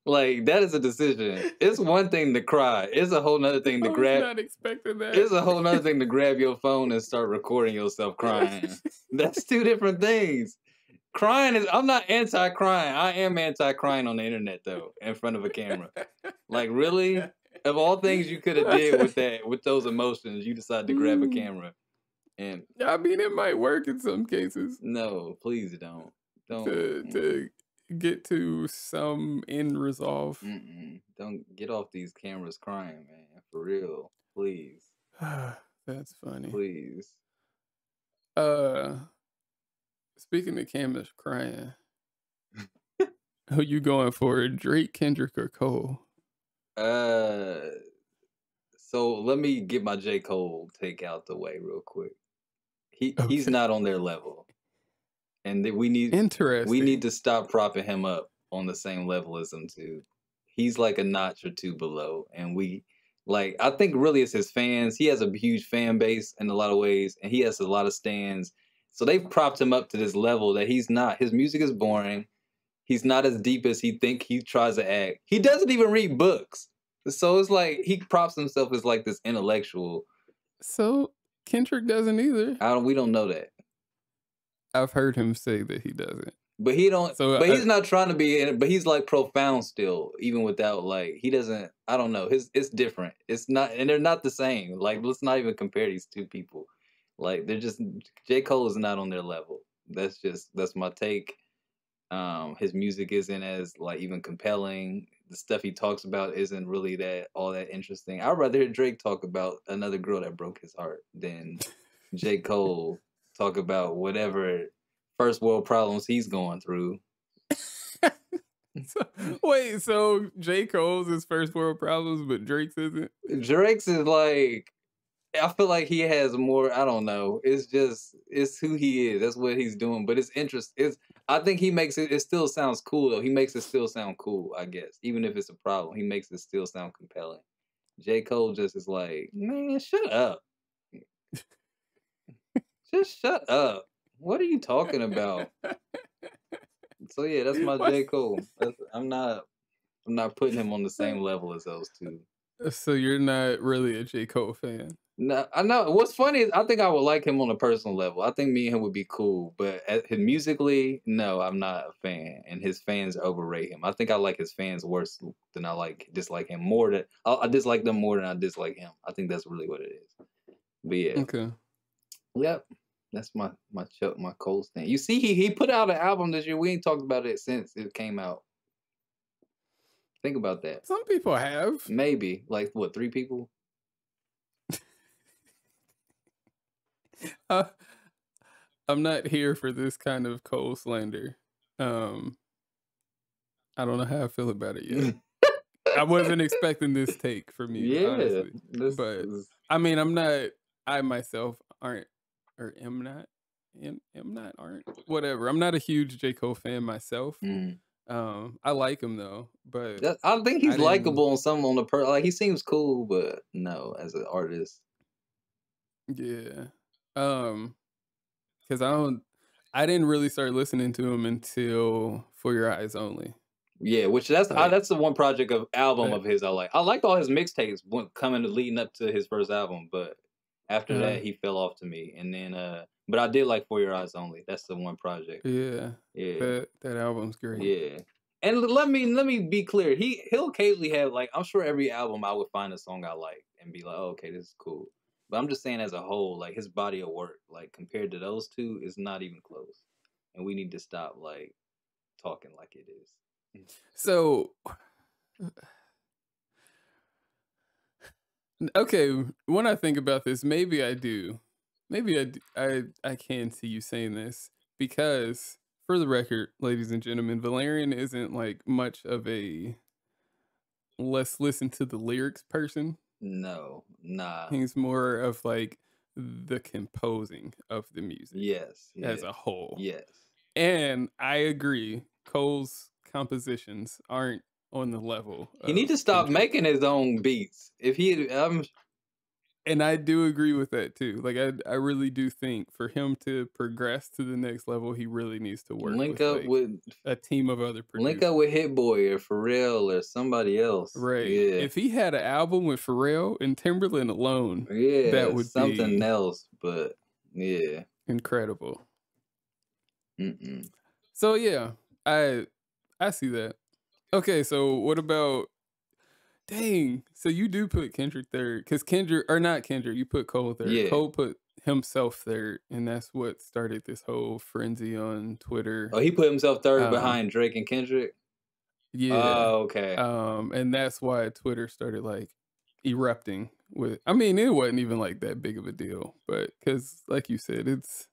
Like that is a decision. It's one thing to cry. It's a whole nother thing to I grab was not expecting that. It's a whole nother thing to grab your phone and start recording yourself crying. That's two different things. Crying is I'm not anti crying. I am anti crying on the internet though, in front of a camera. Like really? Of all things you could have did with that with those emotions, you decide to grab a camera. And I mean, it might work in some cases. No, please don't. Don't to, to get to some end resolve. Mm-mm. Don't get off these cameras crying, man. For real, please. That's funny. Please. Uh, speaking of cameras crying, who you going for, Drake, Kendrick, or Cole? Uh, so let me get my J. Cole take out the way real quick. He okay. he's not on their level, and that we need Interesting. we need to stop propping him up on the same level as him too. He's like a notch or two below, and we like I think really it's his fans. He has a huge fan base in a lot of ways, and he has a lot of stands. So they've propped him up to this level that he's not. His music is boring. He's not as deep as he think he tries to act. He doesn't even read books. So it's like he props himself as like this intellectual. So. Kendrick doesn't either. I don't, we don't know that. I've heard him say that he doesn't. But he don't. So but I, he's not trying to be. In it, but he's like profound still, even without like he doesn't. I don't know. His it's different. It's not, and they're not the same. Like let's not even compare these two people. Like they're just J. Cole is not on their level. That's just that's my take. Um, his music isn't as like even compelling. The stuff he talks about isn't really that all that interesting. I'd rather hear Drake talk about another girl that broke his heart than J. Cole talk about whatever first world problems he's going through. so, wait, so J. Cole's is first world problems, but Drake's isn't? Drake's is like, I feel like he has more, I don't know. It's just, it's who he is. That's what he's doing. But it's interest. It's, I think he makes it, it still sounds cool though. He makes it still sound cool, I guess. Even if it's a problem, he makes it still sound compelling. J. Cole just is like, man, shut up. Just shut up. What are you talking about? So yeah, that's my J. Cole. That's, I'm not, I'm not putting him on the same level as those two. So you're not really a J. Cole fan? No, I know. What's funny is I think I would like him on a personal level. I think me and him would be cool, but at his musically, no, I'm not a fan. And his fans overrate him. I think I like his fans worse than I like dislike him more. Than I, I dislike them more than I dislike him. I think that's really what it is. But yeah, okay, yep, that's my my ch- my Coles thing. You see, he he put out an album this year. We ain't talked about it since it came out. Think about that. Some people have maybe like what three people. Uh, I'm not here for this kind of Cole slander. Um, I don't know how I feel about it yet. I wasn't expecting this take from you, yeah, honestly. But is... I mean, I'm not. I myself aren't, or am not, am, am not, aren't, whatever. I'm not a huge J. Cole fan myself. Mm. Um, I like him though, but that, I think he's I likable on some on the per. Like he seems cool, but no, as an artist. Yeah. Um, because I don't, I didn't really start listening to him until For Your Eyes Only. Yeah, which that's like, I, that's the one project of album yeah. of his I like. I liked all his mixtapes when coming leading up to his first album, but after yeah. that he fell off to me. And then, uh, but I did like For Your Eyes Only. That's the one project. Yeah, yeah, that that album's great. Yeah, and let me let me be clear. He he'll occasionally have like I'm sure every album I would find a song I like and be like, oh, okay, this is cool. But I'm just saying as a whole, like, his body of work, like, compared to those two, is not even close. And we need to stop, like, talking like it is. So, okay, when I think about this, maybe I do. Maybe I, do, I, I can see you saying this. Because, for the record, ladies and gentlemen, Valerian isn't, like, much of a let's listen to the lyrics person. No, nah. He's more of like the composing of the music. Yes, yes. As a whole. Yes. And I agree. Cole's compositions aren't on the level. He needs to stop Kendrick. making his own beats. If he, um, and I do agree with that too. Like I, I really do think for him to progress to the next level, he really needs to work. Link with, up like, with a team of other producers. Link up with Hit Boy or Pharrell or somebody else. Right. Yeah. If he had an album with Pharrell and Timberland alone, yeah, that would something be else. But yeah, incredible. Mm-mm. So yeah, I, I see that. Okay, so what about? Dang, so you do put Kendrick third, because Kendrick, or not Kendrick, you put Cole third. Yeah. Cole put himself third, and that's what started this whole frenzy on Twitter. Oh, he put himself third um, behind Drake and Kendrick? Yeah. Oh, okay. Um, and that's why Twitter started, like, erupting with, I mean, it wasn't even, like, that big of a deal, but, because, like you said, it's,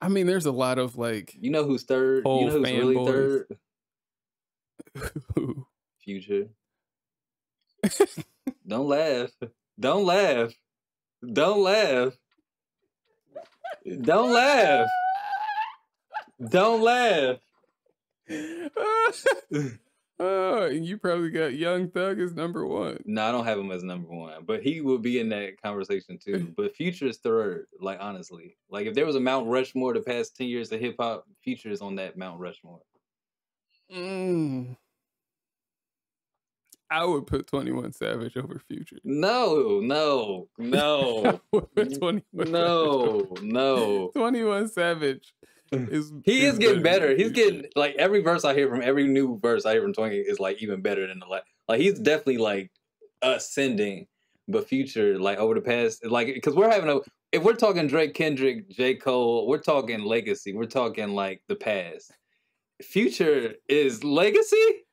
I mean, there's a lot of, like, you know who's third? You know who's really boys. Third? Future. Don't laugh. Don't laugh. Don't laugh. Don't laugh. Don't laugh. Oh, and you probably got Young Thug as number one. No, I don't have him as number one, but he will be in that conversation too. But Future is third, like honestly. Like if there was a Mount Rushmore the past ten years of hip hop, Future is on that Mount Rushmore. Mm. I would put twenty-one Savage over Future. No, no, no. twenty-one no, Savage no. twenty-one Savage is He is, is getting better. better. He's getting like every verse I hear from every new verse I hear from twenty is like even better than the last. Like he's definitely like ascending. But Future like over the past like because we're having a if we're talking Drake, Kendrick, J. Cole, we're talking legacy. We're talking like the past. Future is legacy?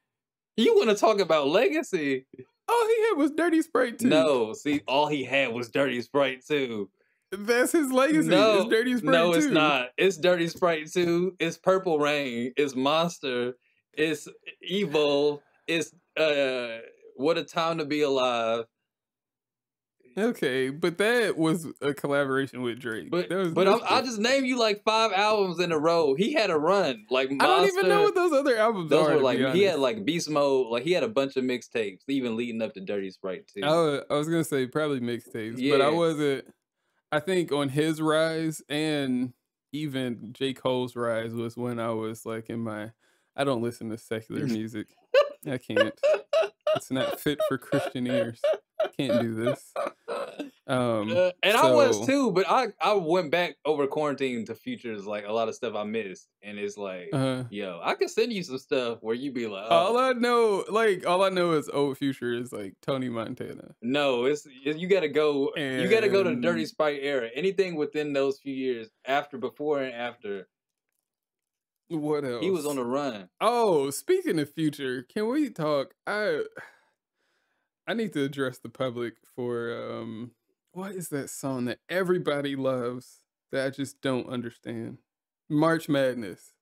You want to talk about legacy? All he had was Dirty Sprite two. No, see, all he had was Dirty Sprite two. That's his legacy. No, it's Dirty Sprite no, two. It's not. It's Dirty Sprite two. It's Purple Rain. It's Monster. It's Evil. It's uh, What a Time to Be Alive. Okay, but that was a collaboration with Drake. But, but no I just named you like five albums in a row. He had a run. Like Monster, I don't even know what those other albums those are. Were, like, he had like Beast Mode. Like he had a bunch of mixtapes, even leading up to Dirty Sprite too. I was, I was gonna say probably mixtapes, yeah. But I wasn't. I think on his rise and even J. Cole's rise was when I was like in my. I don't listen to secular music. I can't. It's not fit for Christian ears. Can't do this. Um, uh, and so, I was too, but I, I went back over quarantine to Future's, like, a lot of stuff I missed. And it's like, uh-huh. yo, I could send you some stuff where you be like, oh. All I know, like, all I know is old Future is like Tony Montana. No, it's, you gotta go, and... you gotta go to Dirty Sprite era. Anything within those few years, after, before and after. What else? He was on the run. Oh, speaking of Future, can we talk? I, I need to address the public for, um, what is that song that everybody loves that I just don't understand? March Madness.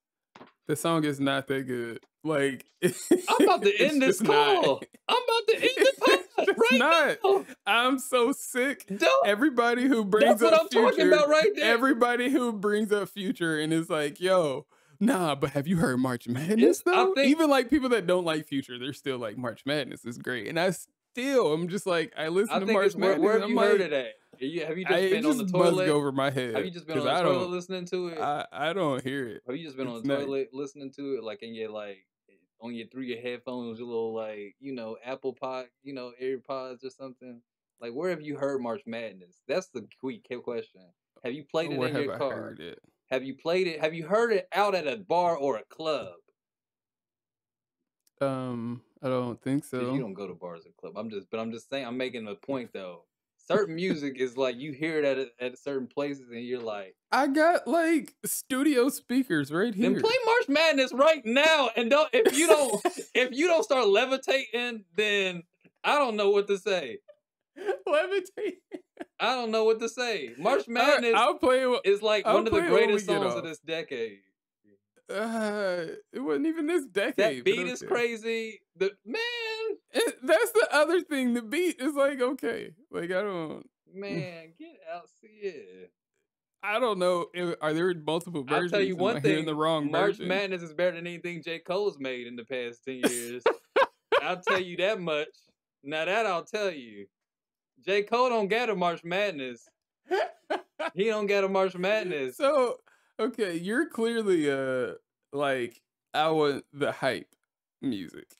The song is not that good. Like, I'm about to end this call. Not. I'm about to end the podcast right not. now. I'm so sick. Don't, everybody who brings that's up what I'm Future, talking about right there. Everybody who brings up Future and is like, yo, nah, but have you heard March Madness though? Think, even like people that don't like Future, they're still like, March Madness is great. And I Deal. I'm just like, I listen I to March Madness. Where have you like, heard it at? You, have you just I, been just on the toilet? It just over my head. Have you just been on the toilet listening to it? I, I don't hear it. Have you just been it's on the not... toilet listening to it? Like, in your, like, on your, through your headphones, your little, like, you know, Apple Pod, you know, AirPods or something? Like, where have you heard March Madness? That's the quick question. Have you played it where in have your I car? Heard it? Have you played it? Have you heard it out at a bar or a club? Um... I don't think so. You don't go to bars and clubs. I'm just, but I'm just saying. I'm making a point though. Certain music is like you hear it at a, at certain places, and you're like, I got like studio speakers right here. Then play March Madness right now, and don't if you don't if you don't start levitating, then I don't know what to say. Levitate. I don't know what to say. March Madness. I, I'll play. Is like I'll one of the greatest songs of this decade. Uh, it wasn't even this decade. That beat okay. is crazy. The man, it, that's the other thing. The beat is like okay, like I don't. Man, get out, see it. I don't know. If, are there multiple versions? I'll tell you one Am I thing. The wrong March version? Madness is better than anything J. Cole's made in the past ten years. I'll tell you that much. Now that I'll tell you, J. Cole don't get a March Madness. He don't get a March Madness. So. Okay, you're clearly uh like our the hype music.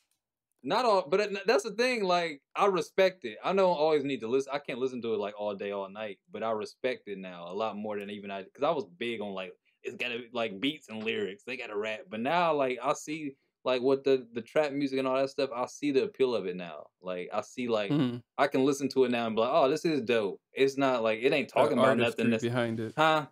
Not all, but it, that's the thing. Like I respect it. I don't always need to listen. I can't listen to it like all day, all night. But I respect it now a lot more than even I, because I was big on like it's gotta like beats and lyrics. They gotta rap. But now like I see like what the the trap music and all that stuff. I see the appeal of it now. Like I see like mm-hmm. I can listen to it now and be like, oh, this is dope. It's not like it ain't talking the about nothing that's behind it, huh?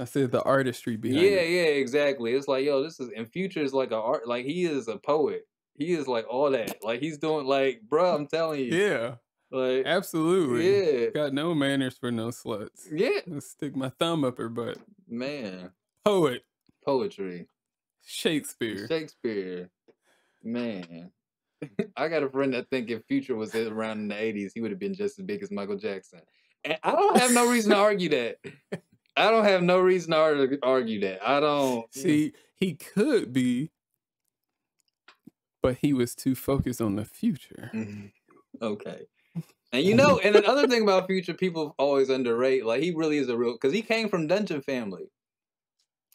I said the artistry behind yeah, it. Yeah, yeah, exactly. It's like, yo, this is, and Future is like a art, like he is a poet. He is like all that. Like he's doing like, bro, I'm telling you. Yeah. Like absolutely. Yeah. Got no manners for no sluts. Yeah. Let's stick my thumb up her butt. Man. Poet. Poetry. Shakespeare. Shakespeare. Man. I got a friend that think if Future was around in the eighties, he would have been just as big as Michael Jackson. And I don't have no reason to argue that. I don't have no reason to argue that. I don't... See, he could be, but he was too focused on the future. Mm-hmm. Okay. And you know, and another thing about Future, people always underrate, like, he really is a real... Because he came from Dungeon Family.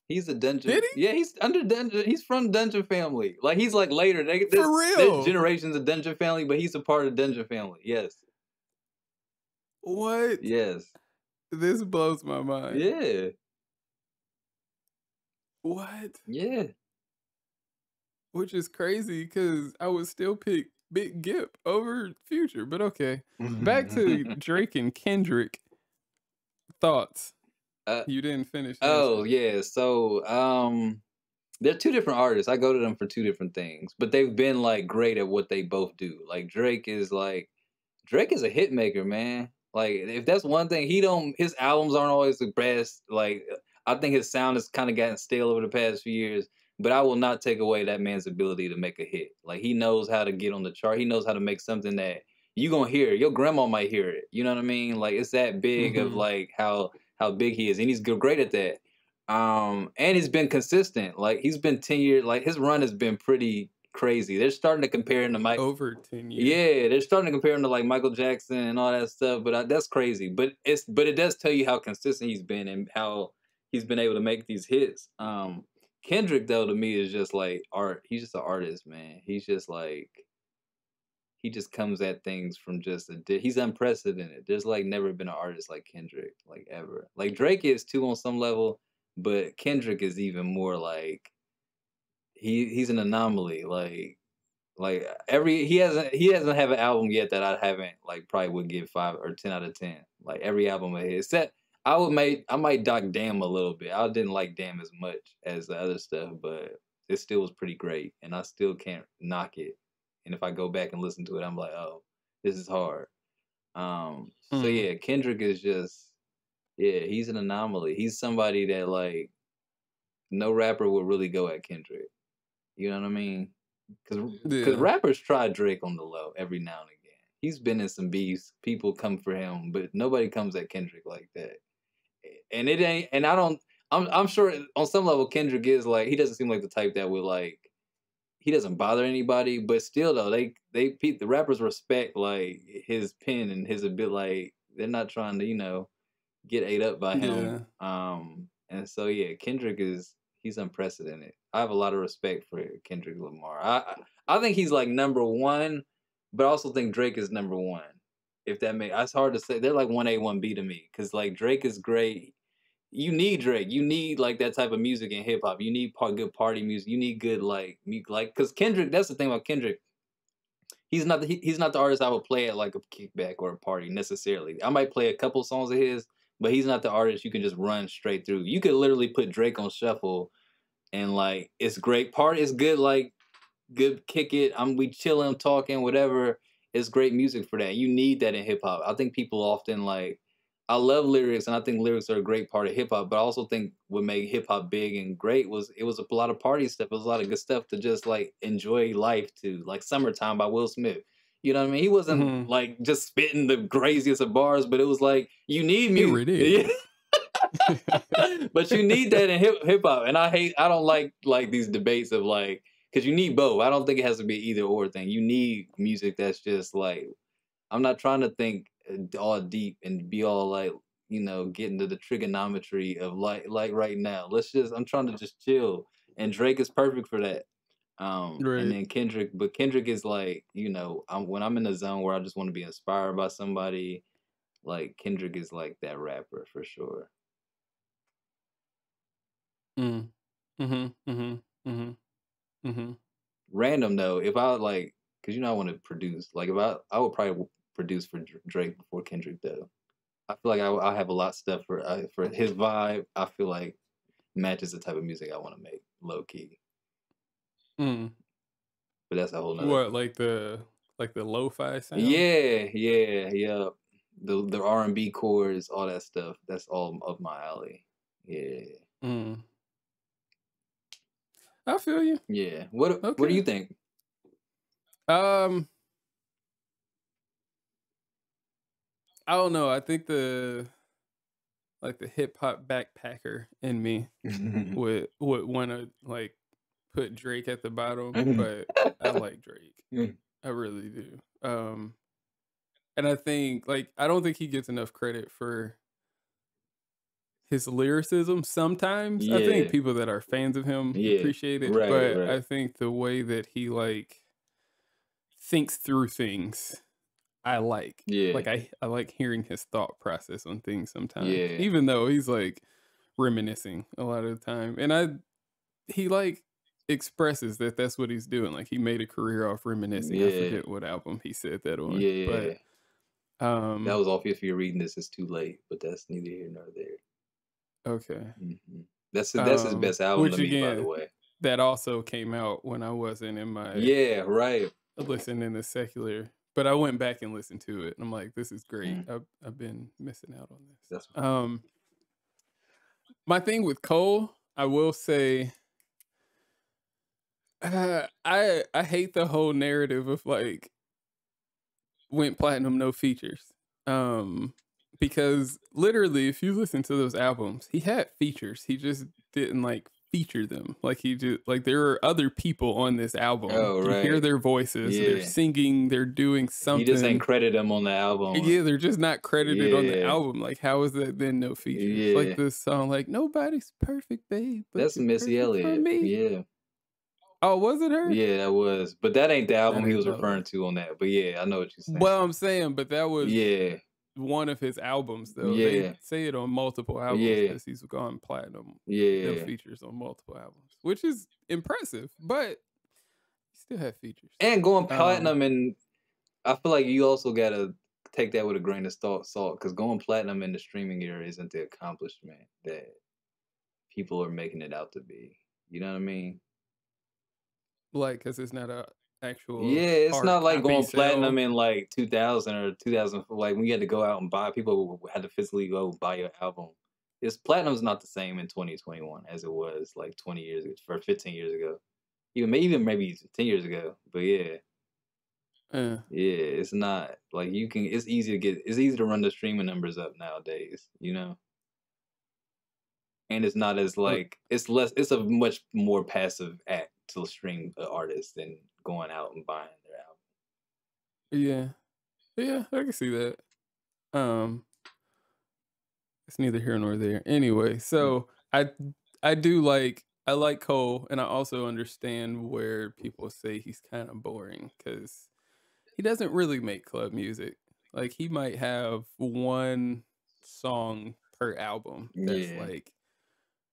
He's a Dungeon... Did he? Yeah, he's under Dungeon... He's from Dungeon Family. Like, he's, like, later. They, this, For real? There's generations of Dungeon Family, but he's a part of Dungeon Family. Yes. What? Yes. This blows my mind. Yeah. What? Yeah. Which is crazy because I would still pick Big Gip over Future, but okay. Back to Drake and Kendrick. Thoughts? Uh, you didn't finish. Oh, one. yeah. So, um, they're two different artists. I go to them for two different things, but they've been like great at what they both do. Like Drake is like, Drake is a hit maker, man. Like, if that's one thing, he don't, his albums aren't always the best. Like, I think his sound has kind of gotten stale over the past few years, but I will not take away that man's ability to make a hit. Like, he knows how to get on the chart. He knows how to make something that you gonna hear. Your grandma might hear it. You know what I mean? Like, it's that big of, like, how, how big he is. And he's great at that. Um, and he's been consistent. Like, he's been ten years. Like, his run has been pretty crazy. They're starting to compare him to Mike over ten years. Yeah, they're starting to compare him to like Michael Jackson and all that stuff, but I, that's crazy. But it's but it does tell you how consistent he's been and how he's been able to make these hits. Um Kendrick though to me is just like art. He's just an artist, man. He's just like he just comes at things from just a di- he's unprecedented. There's like never been an artist like Kendrick, like ever. Like Drake is too on some level, but Kendrick is even more like he he's an anomaly. Like like every he hasn't he doesn't have an album yet that I haven't like probably would give five or ten out of ten. Like every album of his, except I would make I might dock Damn a little bit. I didn't like Damn as much as the other stuff, but it still was pretty great, and I still can't knock it. And if I go back and listen to it, I'm like, oh, this is hard. Um, mm. So, yeah, Kendrick is just, yeah, he's an anomaly. He's somebody that, like, no rapper would really go at Kendrick. You know what I mean? Because yeah. rappers try Drake on the low every now and again. He's been in some beefs. People come for him, but nobody comes at Kendrick like that. And it ain't, and I don't, I'm, I'm sure on some level Kendrick is, like, he doesn't seem like the type that would, like, he doesn't bother anybody, but still though, they they the rappers respect like his pen and his ability. Like they're not trying to, you know, get ate up by him. Yeah. Um, and so yeah, Kendrick is he's unprecedented. I have a lot of respect for Kendrick Lamar. I I think he's like number one, but I also think Drake is number one. If that makes it's hard to say. They're like one A, one B to me because like Drake is great. You need Drake. You need like that type of music in hip hop. You need part, good party music. You need good like like because Kendrick. That's the thing about Kendrick. He's not the, he, he's not the artist I would play at like a kickback or a party necessarily. I might play a couple songs of his, but he's not the artist you can just run straight through. You could literally put Drake on shuffle, and like it's great party. It's good like good kick it. I'm we chilling, talking, whatever. It's great music for that. You need that in hip hop. I think people often like. I love lyrics, and I think lyrics are a great part of hip-hop, but I also think what made hip-hop big and great was it was a lot of party stuff. It was a lot of good stuff to just, like, enjoy life to, like Summertime by Will Smith. You know what I mean? He wasn't, mm-hmm. like, just spitting the craziest of bars, but it was like, you need music. Yeah. But you need that in hip- hip-hop, and I hate, I don't like, like, these debates of, like, because you need both. I don't think it has to be either-or thing. You need music that's just, like, I'm not trying to think all deep and be all like, you know, getting to the trigonometry of like like right now. Let's just I'm trying to just chill. And Drake is perfect for that. Um right. And then Kendrick, but Kendrick is like, you know, I'm when I'm in a zone where I just want to be inspired by somebody, like Kendrick is like that rapper for sure. Mm. Mm-hmm. Mm-hmm. Mm-hmm. Mm-hmm. Random though, if I like because you know I want to produce, like if I I would probably produced for Drake before Kendrick though. I feel like I, I have a lot of stuff for I, for his vibe. I feel like matches the type of music I want to make, low key. Mm. But that's a whole nother. What like the like the lo-fi sound? Yeah, yeah, yeah. The the R and B chords, all that stuff. That's all up my alley. Yeah. Mm. I feel you. Yeah. What okay. What do you think? Um. I don't know. I think the like the hip hop backpacker in me would would want to like put Drake at the bottom, but I like Drake. I really do. Um, and I think like I don't think he gets enough credit for his lyricism. Sometimes yeah. I think people that are fans of him yeah. appreciate it, right, but right. I think the way that he like thinks through things. I like, yeah. like I, I like hearing his thought process on things sometimes, yeah. even though he's like reminiscing a lot of the time. And I, he like expresses that that's what he's doing. Like he made a career off reminiscing. Yeah. I forget what album he said that on. Yeah, but, um, that was off. If you're reading this, it's too late, but that's neither here nor there. Okay. Mm-hmm. That's, that's um, his best album, which to me, again, by the way. That also came out when I wasn't in my, yeah, right. listening to secular. But I went back and listened to it. And I'm like, this is great. I've, I've been missing out on this. Um, my thing with Cole, I will say, uh, I I hate the whole narrative of like, went platinum, no features. Um, because literally, if you listen to those albums, he had features. He just didn't like feature them. Like he do like there are other people on this album. Oh, right. You hear their voices, yeah. they're singing, they're doing something. He just ain't credited them on the album. Yeah, they're just not credited yeah. on the album. Like how is that then no features? Yeah. Like this song, like nobody's perfect, babe. That's Missy Elliott. Yeah. Oh, was it her? Yeah, that was. But that ain't the album he was referring to on that. But yeah, I know what you're saying. Well, I'm saying, but that was yeah one of his albums, though. Yeah. They say it on multiple albums because yeah. he's gone platinum. Yeah. Them features on multiple albums, which is impressive, but he still had features. And going platinum, um, and I feel like you also got to take that with a grain of salt, because going platinum in the streaming era isn't the accomplishment that people are making it out to be. You know what I mean? Like, because it's not a actual... Yeah, it's art. Not like going sell. platinum in like two thousand or two thousand four. Like, when you had to go out and buy, people had to physically go buy your album. It's, platinum's not the same in twenty twenty-one as it was like twenty years ago, or fifteen years ago. Even, even maybe ten years ago. But yeah. Uh, yeah, it's not like you can... It's easy to get... It's easy to run the streaming numbers up nowadays, you know? And it's not as like... It's less... It's a much more passive act to stream the artist than going out and buying their album. Yeah. Yeah, I can see that. Um, it's neither here nor there. Anyway, so I I do like... I like Cole, and I also understand where people say he's kind of boring, because he doesn't really make club music. Like, he might have one song per album that's yeah. like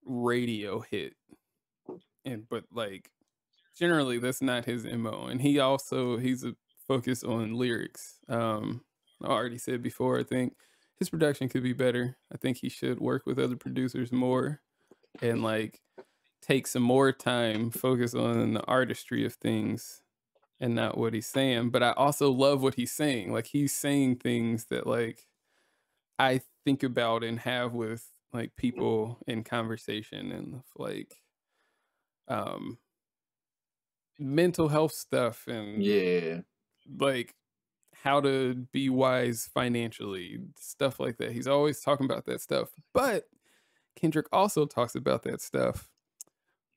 radio hit. And but like generally that's not his M O. And he also he's a focus on lyrics. Um I already said before, I think his production could be better. I think he should work with other producers more and like take some more time, focus on the artistry of things and not what he's saying. But I also love what he's saying. Like, he's saying things that like I think about and have with like people in conversation and like um mental health stuff and yeah like how to be wise financially, stuff like that. He's always talking about that stuff, but Kendrick also talks about that stuff,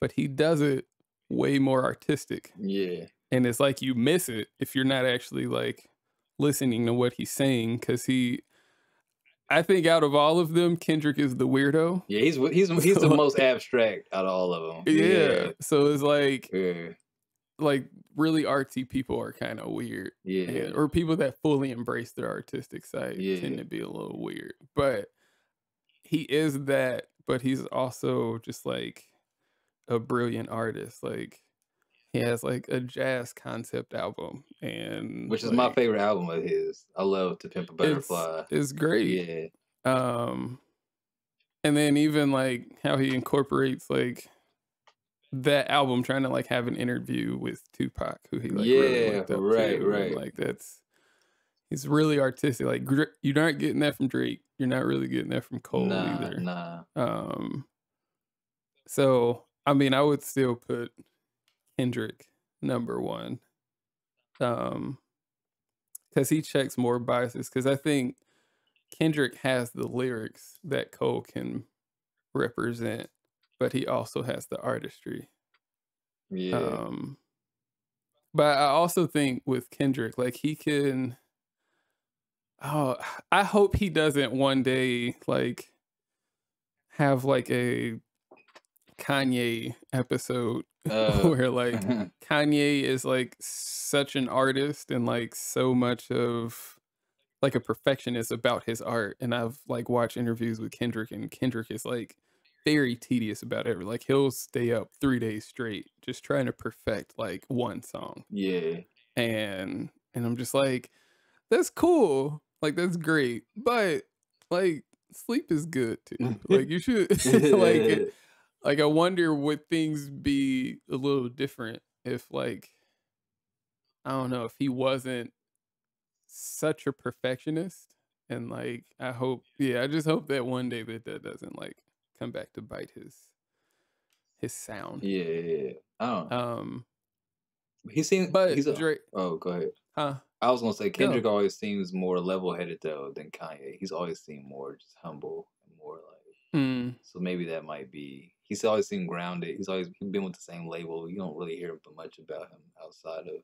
but he does it way more artistic. Yeah. And it's like you miss it if you're not actually like listening to what he's saying, because he I think out of all of them, Kendrick is the weirdo. Yeah, he's he's he's the most abstract out of all of them. Yeah. yeah. So it's like, yeah. like really artsy people are kind of weird. Yeah. yeah. Or people that fully embrace their artistic side yeah. tend to be a little weird. But he is that, but he's also just like a brilliant artist. Like, he has like a jazz concept album, and which is like my favorite album of his. I love To Pimp a Butterfly. It's, it's great. Yeah. Um, and then even like how he incorporates like that album, trying to like have an interview with Tupac, who he like yeah, really liked up right, to. right. And, like that's it's really artistic. Like, you're not getting that from Drake. You're not really getting that from Cole nah, either. Nah. Um. So I mean, I would still put Kendrick number one, um because he checks more biases, because I think Kendrick has the lyrics that Cole can represent, but he also has the artistry. Yeah. Um but I also think with Kendrick, like, he can oh I hope he doesn't one day like have like a Kanye episode uh, where like Kanye is like such an artist and like so much of like a perfectionist about his art, and I've like watched interviews with Kendrick, and Kendrick is like very tedious about it. Like, he'll stay up three days straight just trying to perfect like one song. Yeah. And and I'm just like, that's cool, like that's great, but like sleep is good too. Like, you should like it, Like, I wonder would things be a little different if, like, I don't know, if he wasn't such a perfectionist. And, like, I hope, yeah, I just hope that one day that that doesn't, like, come back to bite his his sound. Yeah, yeah, yeah. I don't know. Um, he seems, but he's a, Drake. Oh, go ahead. Huh? I was going to say, Kendrick no. always seems more level-headed, though, than Kanye. He's always seemed more just humble and more, like, mm. so maybe that might be. He's always seemed grounded. He's always been with the same label. You don't really hear much about him outside of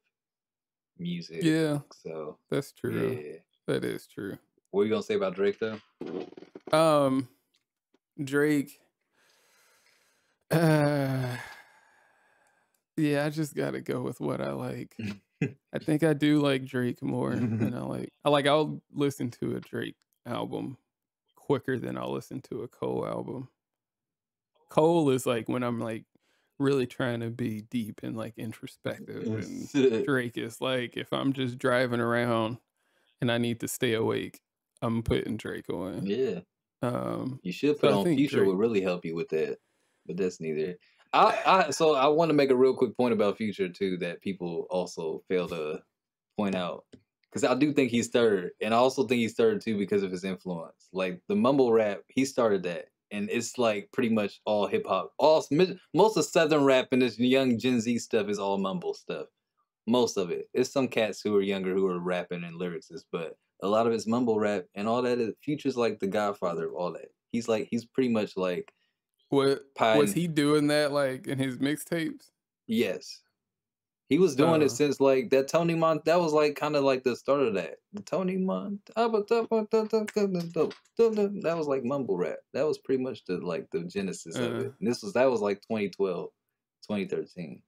music. Yeah. So that's true. Yeah. That is true. What are you gonna say about Drake though? Um, Drake. Uh, Yeah, I just gotta go with what I like. I think I do like Drake more than I like. I like I'll listen to a Drake album quicker than I'll listen to a Cole album. Cole is like when I'm like really trying to be deep and like introspective, and Drake is like if I'm just driving around and I need to stay awake, I'm putting Drake on. Yeah, um, you should put so on Future. Drake would really help you with that, but that's neither. I, I so I want to make a real quick point about Future too that people also fail to point out, because I do think he's third, and I also think he's third too because of his influence. Like the mumble rap, he started that, and it's like pretty much all hip hop. All most of Southern rap and this young Gen Z stuff is all mumble stuff. Most of it. It's some cats who are younger who are rapping and lyricists, but a lot of it's mumble rap and all that. Is, Future's like the godfather of all that. He's like he's pretty much like. What, was he doing that like in his mixtapes? Yes, he was doing uh, it since like that Tony Mont. That was like kind of like the start of that. The Tony Mont. That was like mumble rap. That was pretty much the like the genesis uh, of it. And this was that was like twenty twelve, twenty thirteen.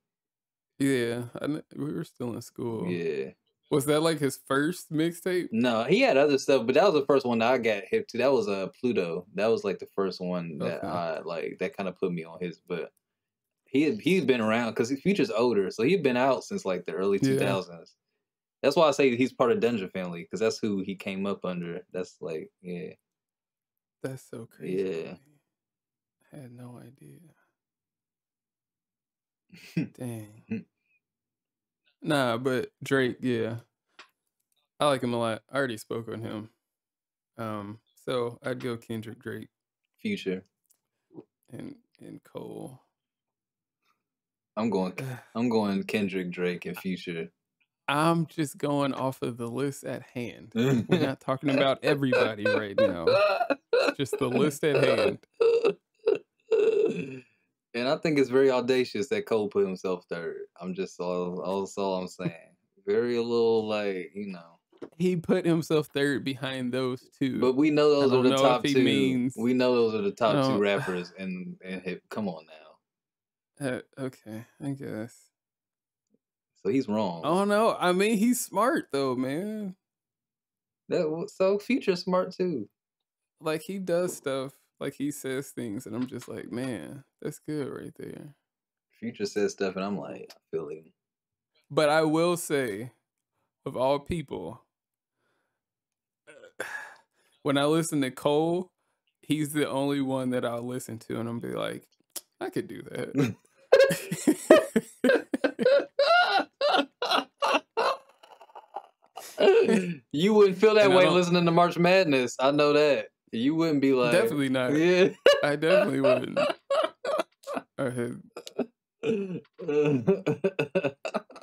Yeah, I, we were still in school. Yeah. Was that like his first mixtape? No, he had other stuff, but that was the first one that I got hip to. That was uh, Pluto. That was like the first one that okay. I like. That kind of put me on his. But he had, he'd been around because Future's older, so he'd been out since like the early two thousands. Yeah. That's why I say he's part of Dungeon Family, because that's who he came up under. That's like yeah. That's so crazy. Yeah, I had no idea. Dang. Nah, but Drake, yeah. I like him a lot. I already spoke on him. Um, so I'd go Kendrick, Drake. Future. And and Cole. I'm going I'm going Kendrick, Drake, and Future. I'm just going off of the list at hand. We're not talking about everybody right now. It's just the list at hand. And I think it's very audacious that Cole put himself third. I'm just all, all, all I'm saying. Very little, like, you know. He put himself third behind those two. But we know those are the top two. Means, we know those are the top two rappers. And, and hip. Come on now. Uh, okay, I guess. So he's wrong. I don't know. I mean, he's smart, though, man. That So Future's smart, too. Like, he does stuff. Like he says things, and I'm just like, man, that's good right there. Future says stuff, and I'm like, I feel him. But I will say, of all people, when I listen to Cole, he's the only one that I'll listen to, and I'll be like, I could do that. You wouldn't feel that and way listening to March Madness. I know that. You wouldn't be like... Definitely not. Yeah. I definitely wouldn't.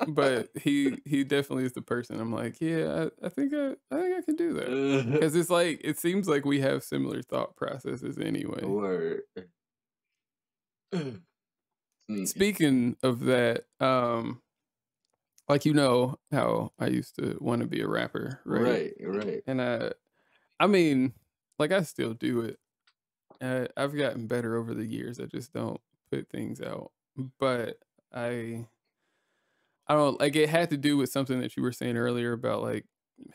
But he he definitely is the person. I'm like, yeah, I, I think I I think I can do that. Because it's like, it seems like we have similar thought processes anyway. Word. Speaking of that, um, like, you know how I used to want to be a rapper, right? Right, right. And I, I mean... Like, I still do it. Uh, I've gotten better over the years. I just don't put things out. But I, I don't, like, it had to do with something that you were saying earlier about, like,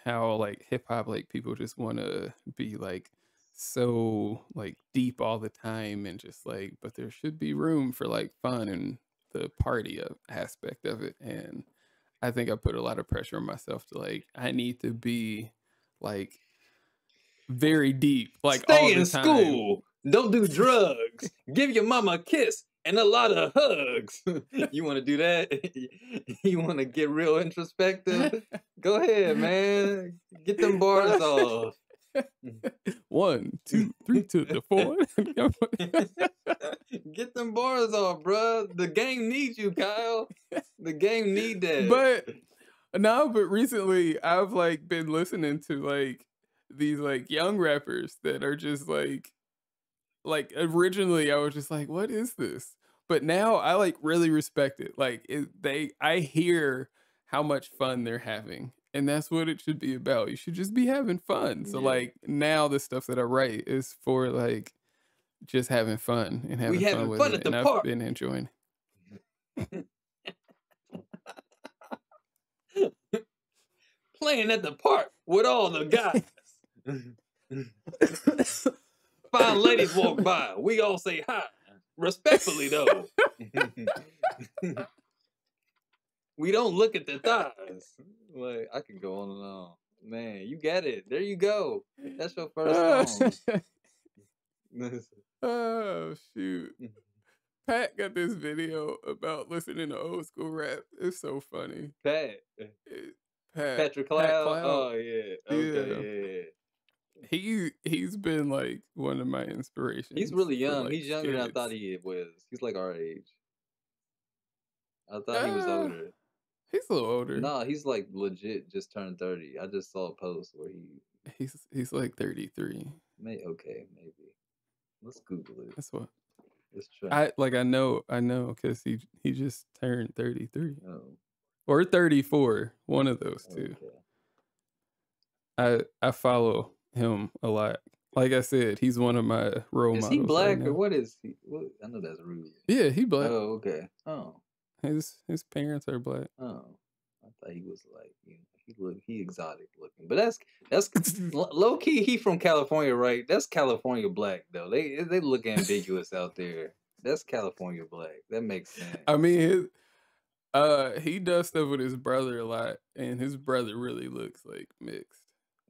how, like, hip-hop, like, people just want to be, like, so, like, deep all the time and just, like, but there should be room for, like, fun and the party of, aspect of it. And I think I put a lot of pressure on myself to, like, I need to be, like, very deep, like stay all the in time. School, don't do drugs, give your mama a kiss and a lot of hugs. You want to do that? You want to get real introspective? Go ahead, man, get them bars off. One two three to the four. Get them bars off, bruh. The game needs you, Kyle. The game need that. But no, but recently I've like been listening to like these like young rappers that are just like like originally I was just like, what is this? But now I like really respect it. Like it, they I hear how much fun they're having, and that's what it should be about. You should just be having fun. So yeah. Like now the stuff that I write is for like just having fun and having we fun, having with fun it. At the and park. I've been enjoying it. playing at the park with all the guys. Fine ladies walk by. We all say hi. Respectfully, though. We don't look at the thighs. Like, I can go on and on. Man, you get it. There you go. That's your first song. Oh, shoot. Pat got this video about listening to old school rap. It's so funny. Pat. Pat. Patrick Cloud. Pat Cloud. Oh, yeah. Okay, yeah. yeah. He, he's been, like, one of my inspirations. He's really young. For, like, he's younger kids. than I thought he was. He's, like, our age. I thought uh, he was older. He's a little older. No, nah, he's like legit just turned thirty. I just saw a post where he he's he's like thirty-three. May okay, maybe. Let's Google it. That's what. Let's try. I like I know I know because he he just turned thirty-three. Oh. Or thirty-four. One of those two. Okay. I I follow him a lot. Like I said, he's one of my role models. Is he black right or what is he? What? I know that's rude. Yeah, he black. Oh, okay. Oh. His his parents are black. Oh, I thought he was like you know, he look he exotic looking, but that's that's low key. He from California, right? That's California black though. They they look ambiguous out there. That's California black. That makes sense. I mean, his, uh, he does stuff with his brother a lot, and his brother really looks like mixed.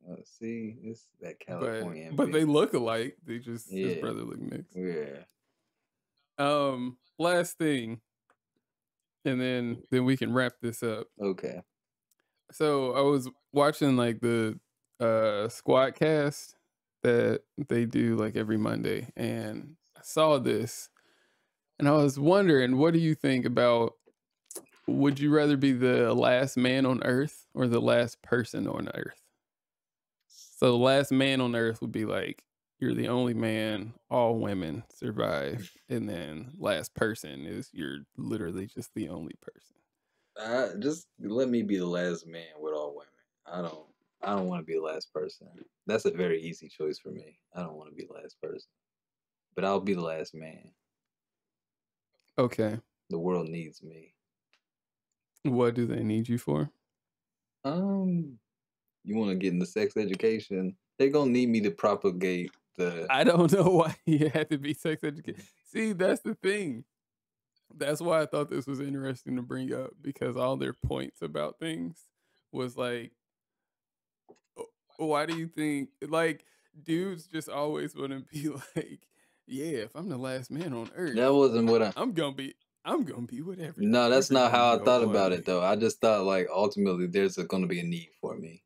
Uh, see, it's that California. But, but they look alike. They just yeah. his brother look mixed. Yeah. Um. Last thing. And then, then we can wrap this up. Okay. So I was watching like the uh, Squadcast that they do like every Monday, and I saw this, and I was wondering, what do you think about? Would you rather be the last man on Earth or the last person on Earth? So the last man on Earth would be like you're the only man, all women survive, and then last person is you're literally just the only person. Uh, just let me be the last man with all women. I don't I don't want to be the last person. That's a very easy choice for me. I don't want to be the last person. But I'll be the last man. Okay. The world needs me. What do they need you for? Um, you want to get into sex education? They're going to need me to propagate the... I don't know why you had to be sex educated. See, that's the thing. That's why I thought this was interesting to bring up, because all their points about things was like, why do you think, like, dudes just always want to be like, yeah, if I'm the last man on Earth, that wasn't what I... I'm going to be, I'm going to be whatever. No, that's not how I thought about it, though. I just thought, like, ultimately, there's going to be a need for me.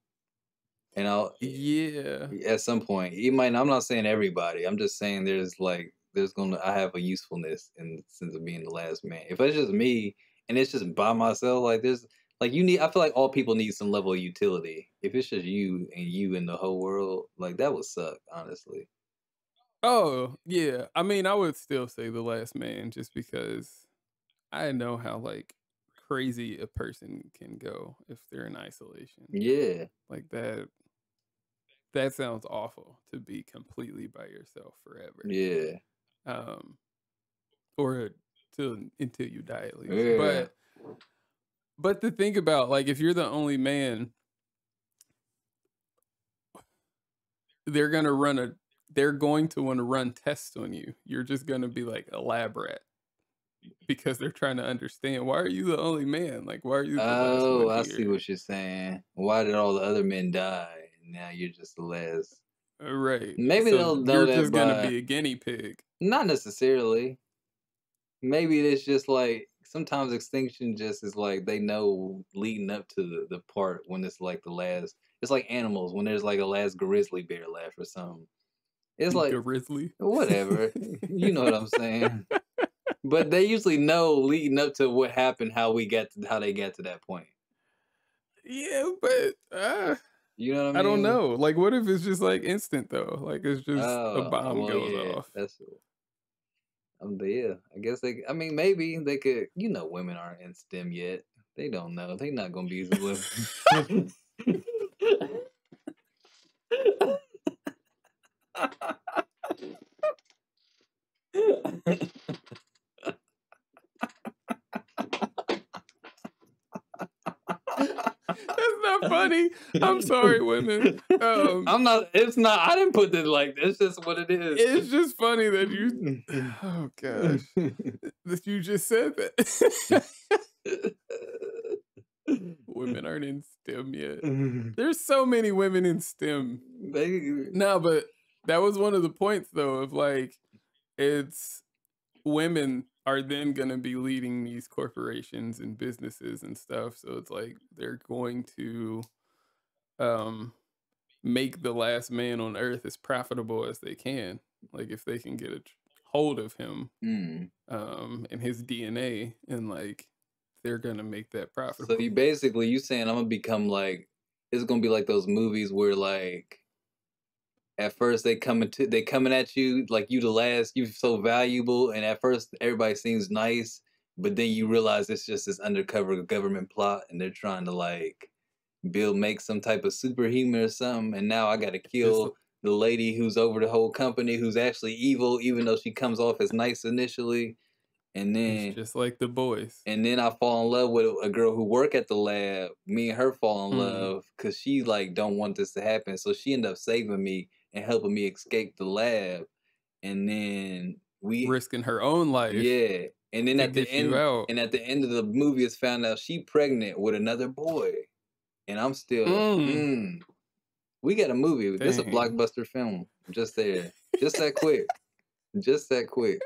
And I'll, yeah, at some point, you might, I'm not saying everybody, I'm just saying there's like, there's gonna, I have a usefulness in the sense of being the last man. If it's just me and it's just by myself, like there's, like you need, I feel like all people need some level of utility. If it's just you and you in the whole world, like that would suck, honestly. Oh, yeah. I mean, I would still say the last man just because I know how, like, crazy a person can go if they're in isolation. Yeah. Like that. That sounds awful to be completely by yourself forever. Yeah. Um, or till until you die at least. Yeah. But but to think about, like, if you're the only man, they're gonna run a they're going to want to run tests on you. You're just gonna be like a lab rat because they're trying to understand, why are you the only man? Like, why are you the oh, last one I here? See what you're saying. Why did all the other men die? Now you're just the last. Right. Maybe so they'll know you're that just by... gonna be a guinea pig. Not necessarily. Maybe it's just like sometimes extinction just is like they know leading up to the, the part when it's like the last. It's like animals when there's like a last grizzly bear left or something. It's like grizzly. Whatever. You know what I'm saying. But they usually know leading up to what happened, how we got to, how they got to that point. Yeah, but uh... you know what I mean? I don't know. Like, what if it's just like instant though? Like it's just oh, a bomb well, goes yeah, off. That's um, yeah. I guess they. I mean, maybe they could. You know, women aren't in STEM yet. They don't know. They're not gonna be living. That's not funny. I'm sorry, women. Um, I'm not. It's not. I didn't put this like this. It's just what it is. It's just funny that you. Oh gosh, that you just said that. Women aren't in STEM yet. There's so many women in STEM. They... No, but that was one of the points though of like, it's women are then going to be leading these corporations and businesses and stuff. So it's like they're going to um, make the last man on earth as profitable as they can. Like if they can get a hold of him mm. um, and his D N A, and like they're going to make that profitable. So you basically, you saying I'm going to become like, it's going to be like those movies where like, at first they coming to they coming at you like you the last, you're so valuable, and at first everybody seems nice, but then you realize it's just this undercover government plot, and they're trying to like build make some type of superhuman or something. And now I got to kill the lady who's over the whole company, who's actually evil, even though she comes off as nice initially. And then it's just like The Boys. And then I fall in love with a girl who work at the lab. Me and her fall in mm. love because she like don't want this to happen, so she end up saving me and helping me escape the lab, and then we risking her own life. Yeah, and then at the end, and at the end of the movie, it's found out she pregnant with another boy, and I'm still. Mm. Mm. We got a movie. Dang. This is a blockbuster film. Just there, just that quick, just that quick.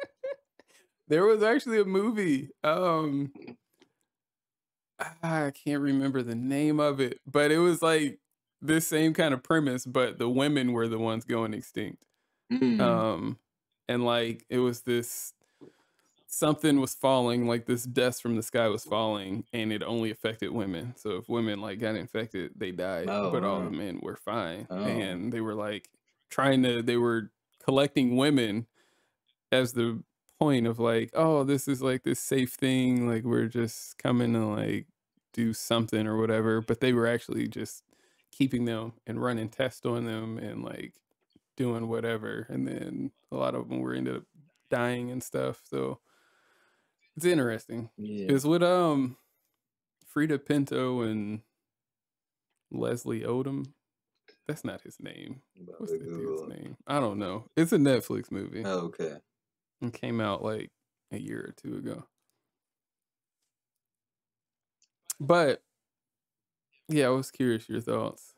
There was actually a movie. Um, I can't remember the name of it, but it was like this same kind of premise, but the women were the ones going extinct. Mm. Um, and like, it was this, something was falling, like this dust from the sky was falling, and it only affected women. So if women like got infected, they died, oh, but all the men were fine. Oh. And they were like trying to, they were collecting women as the point of like, oh, this is like this safe thing. Like we're just coming to like do something or whatever, but they were actually just keeping them and running tests on them and like doing whatever, and then a lot of them were ended up dying and stuff. So it's interesting. Yeah. It was with um Frida Pinto and Leslie Odom. That's not his name. What's the dude's name? I don't know. It's a Netflix movie. Oh, okay. It came out like a year or two ago. But yeah, I was curious your thoughts.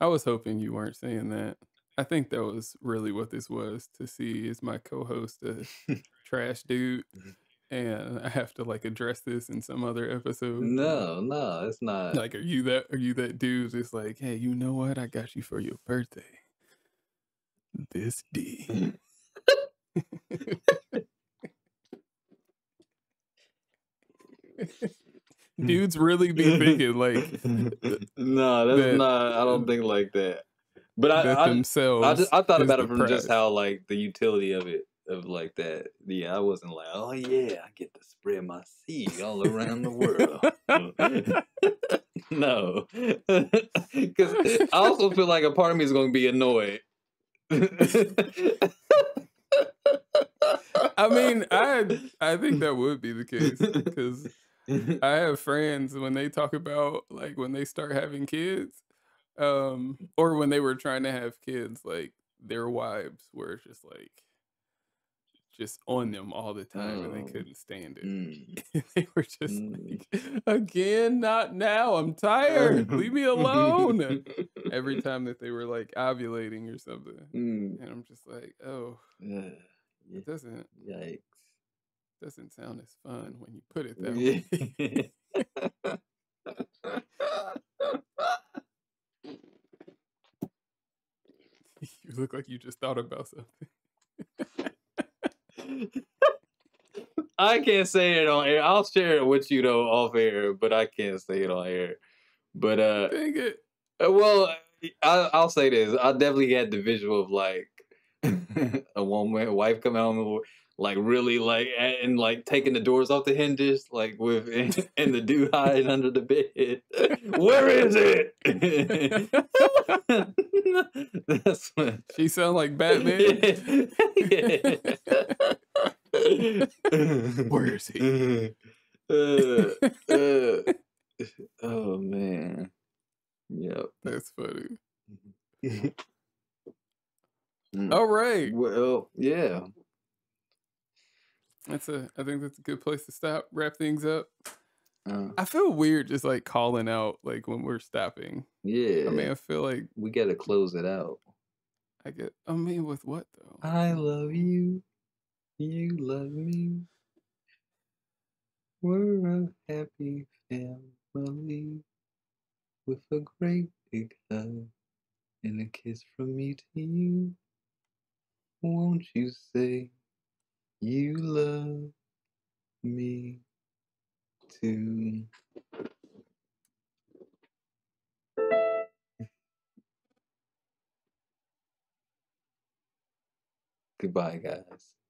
I was hoping you weren't saying that. I think that was really what this was, to see is my co-host a trash dude, and I have to like address this in some other episode. No, no, it's not. Like, are you that? Are you that dude? It's like, hey, you know what? I got you for your birthday. This D. Dudes really be thinking like, no, that's that, not. I don't think like that. But I, I themselves. I, just, I thought about it from prize. Just how like the utility of it, of like that. Yeah, I wasn't like, oh yeah, I get to spread my seed all around the world. No, because I also feel like a part of me is going to be annoyed. I mean, I I think that would be the case, because I have friends when they talk about like when they start having kids, um, or when they were trying to have kids, like their wives were just like just on them all the time, oh, and they couldn't stand it. Mm. They were just mm. like, again, not now. I'm tired. Leave me alone. Every time that they were like ovulating or something, mm. and I'm just like, oh, yeah. It doesn't. Yikes. Doesn't sound as fun when you put it that way. You look like you just thought about something. I can't say it on air. I'll share it with you though off air, but I can't say it on air. But uh, dang it. Well, I, I'll say this. I definitely had the visual of like a woman, a wife coming home, like really like and like taking the doors off the hinges, like with and, and the dude hiding under the bed. Where is it? That's when... She sound like Batman. Yeah. Where is he? uh, uh, oh man. Yeah, that's funny. Mm. All right. Well, yeah. That's a. I think that's a good place to stop. Wrap things up. Uh, I feel weird just like calling out like when we're stopping. Yeah. I mean, I feel like we gotta close it out. I get. I mean, with what though? I love you. You love me. We're a happy family with a great big hug and a kiss from me to you. Won't you say you love me too? Goodbye, guys.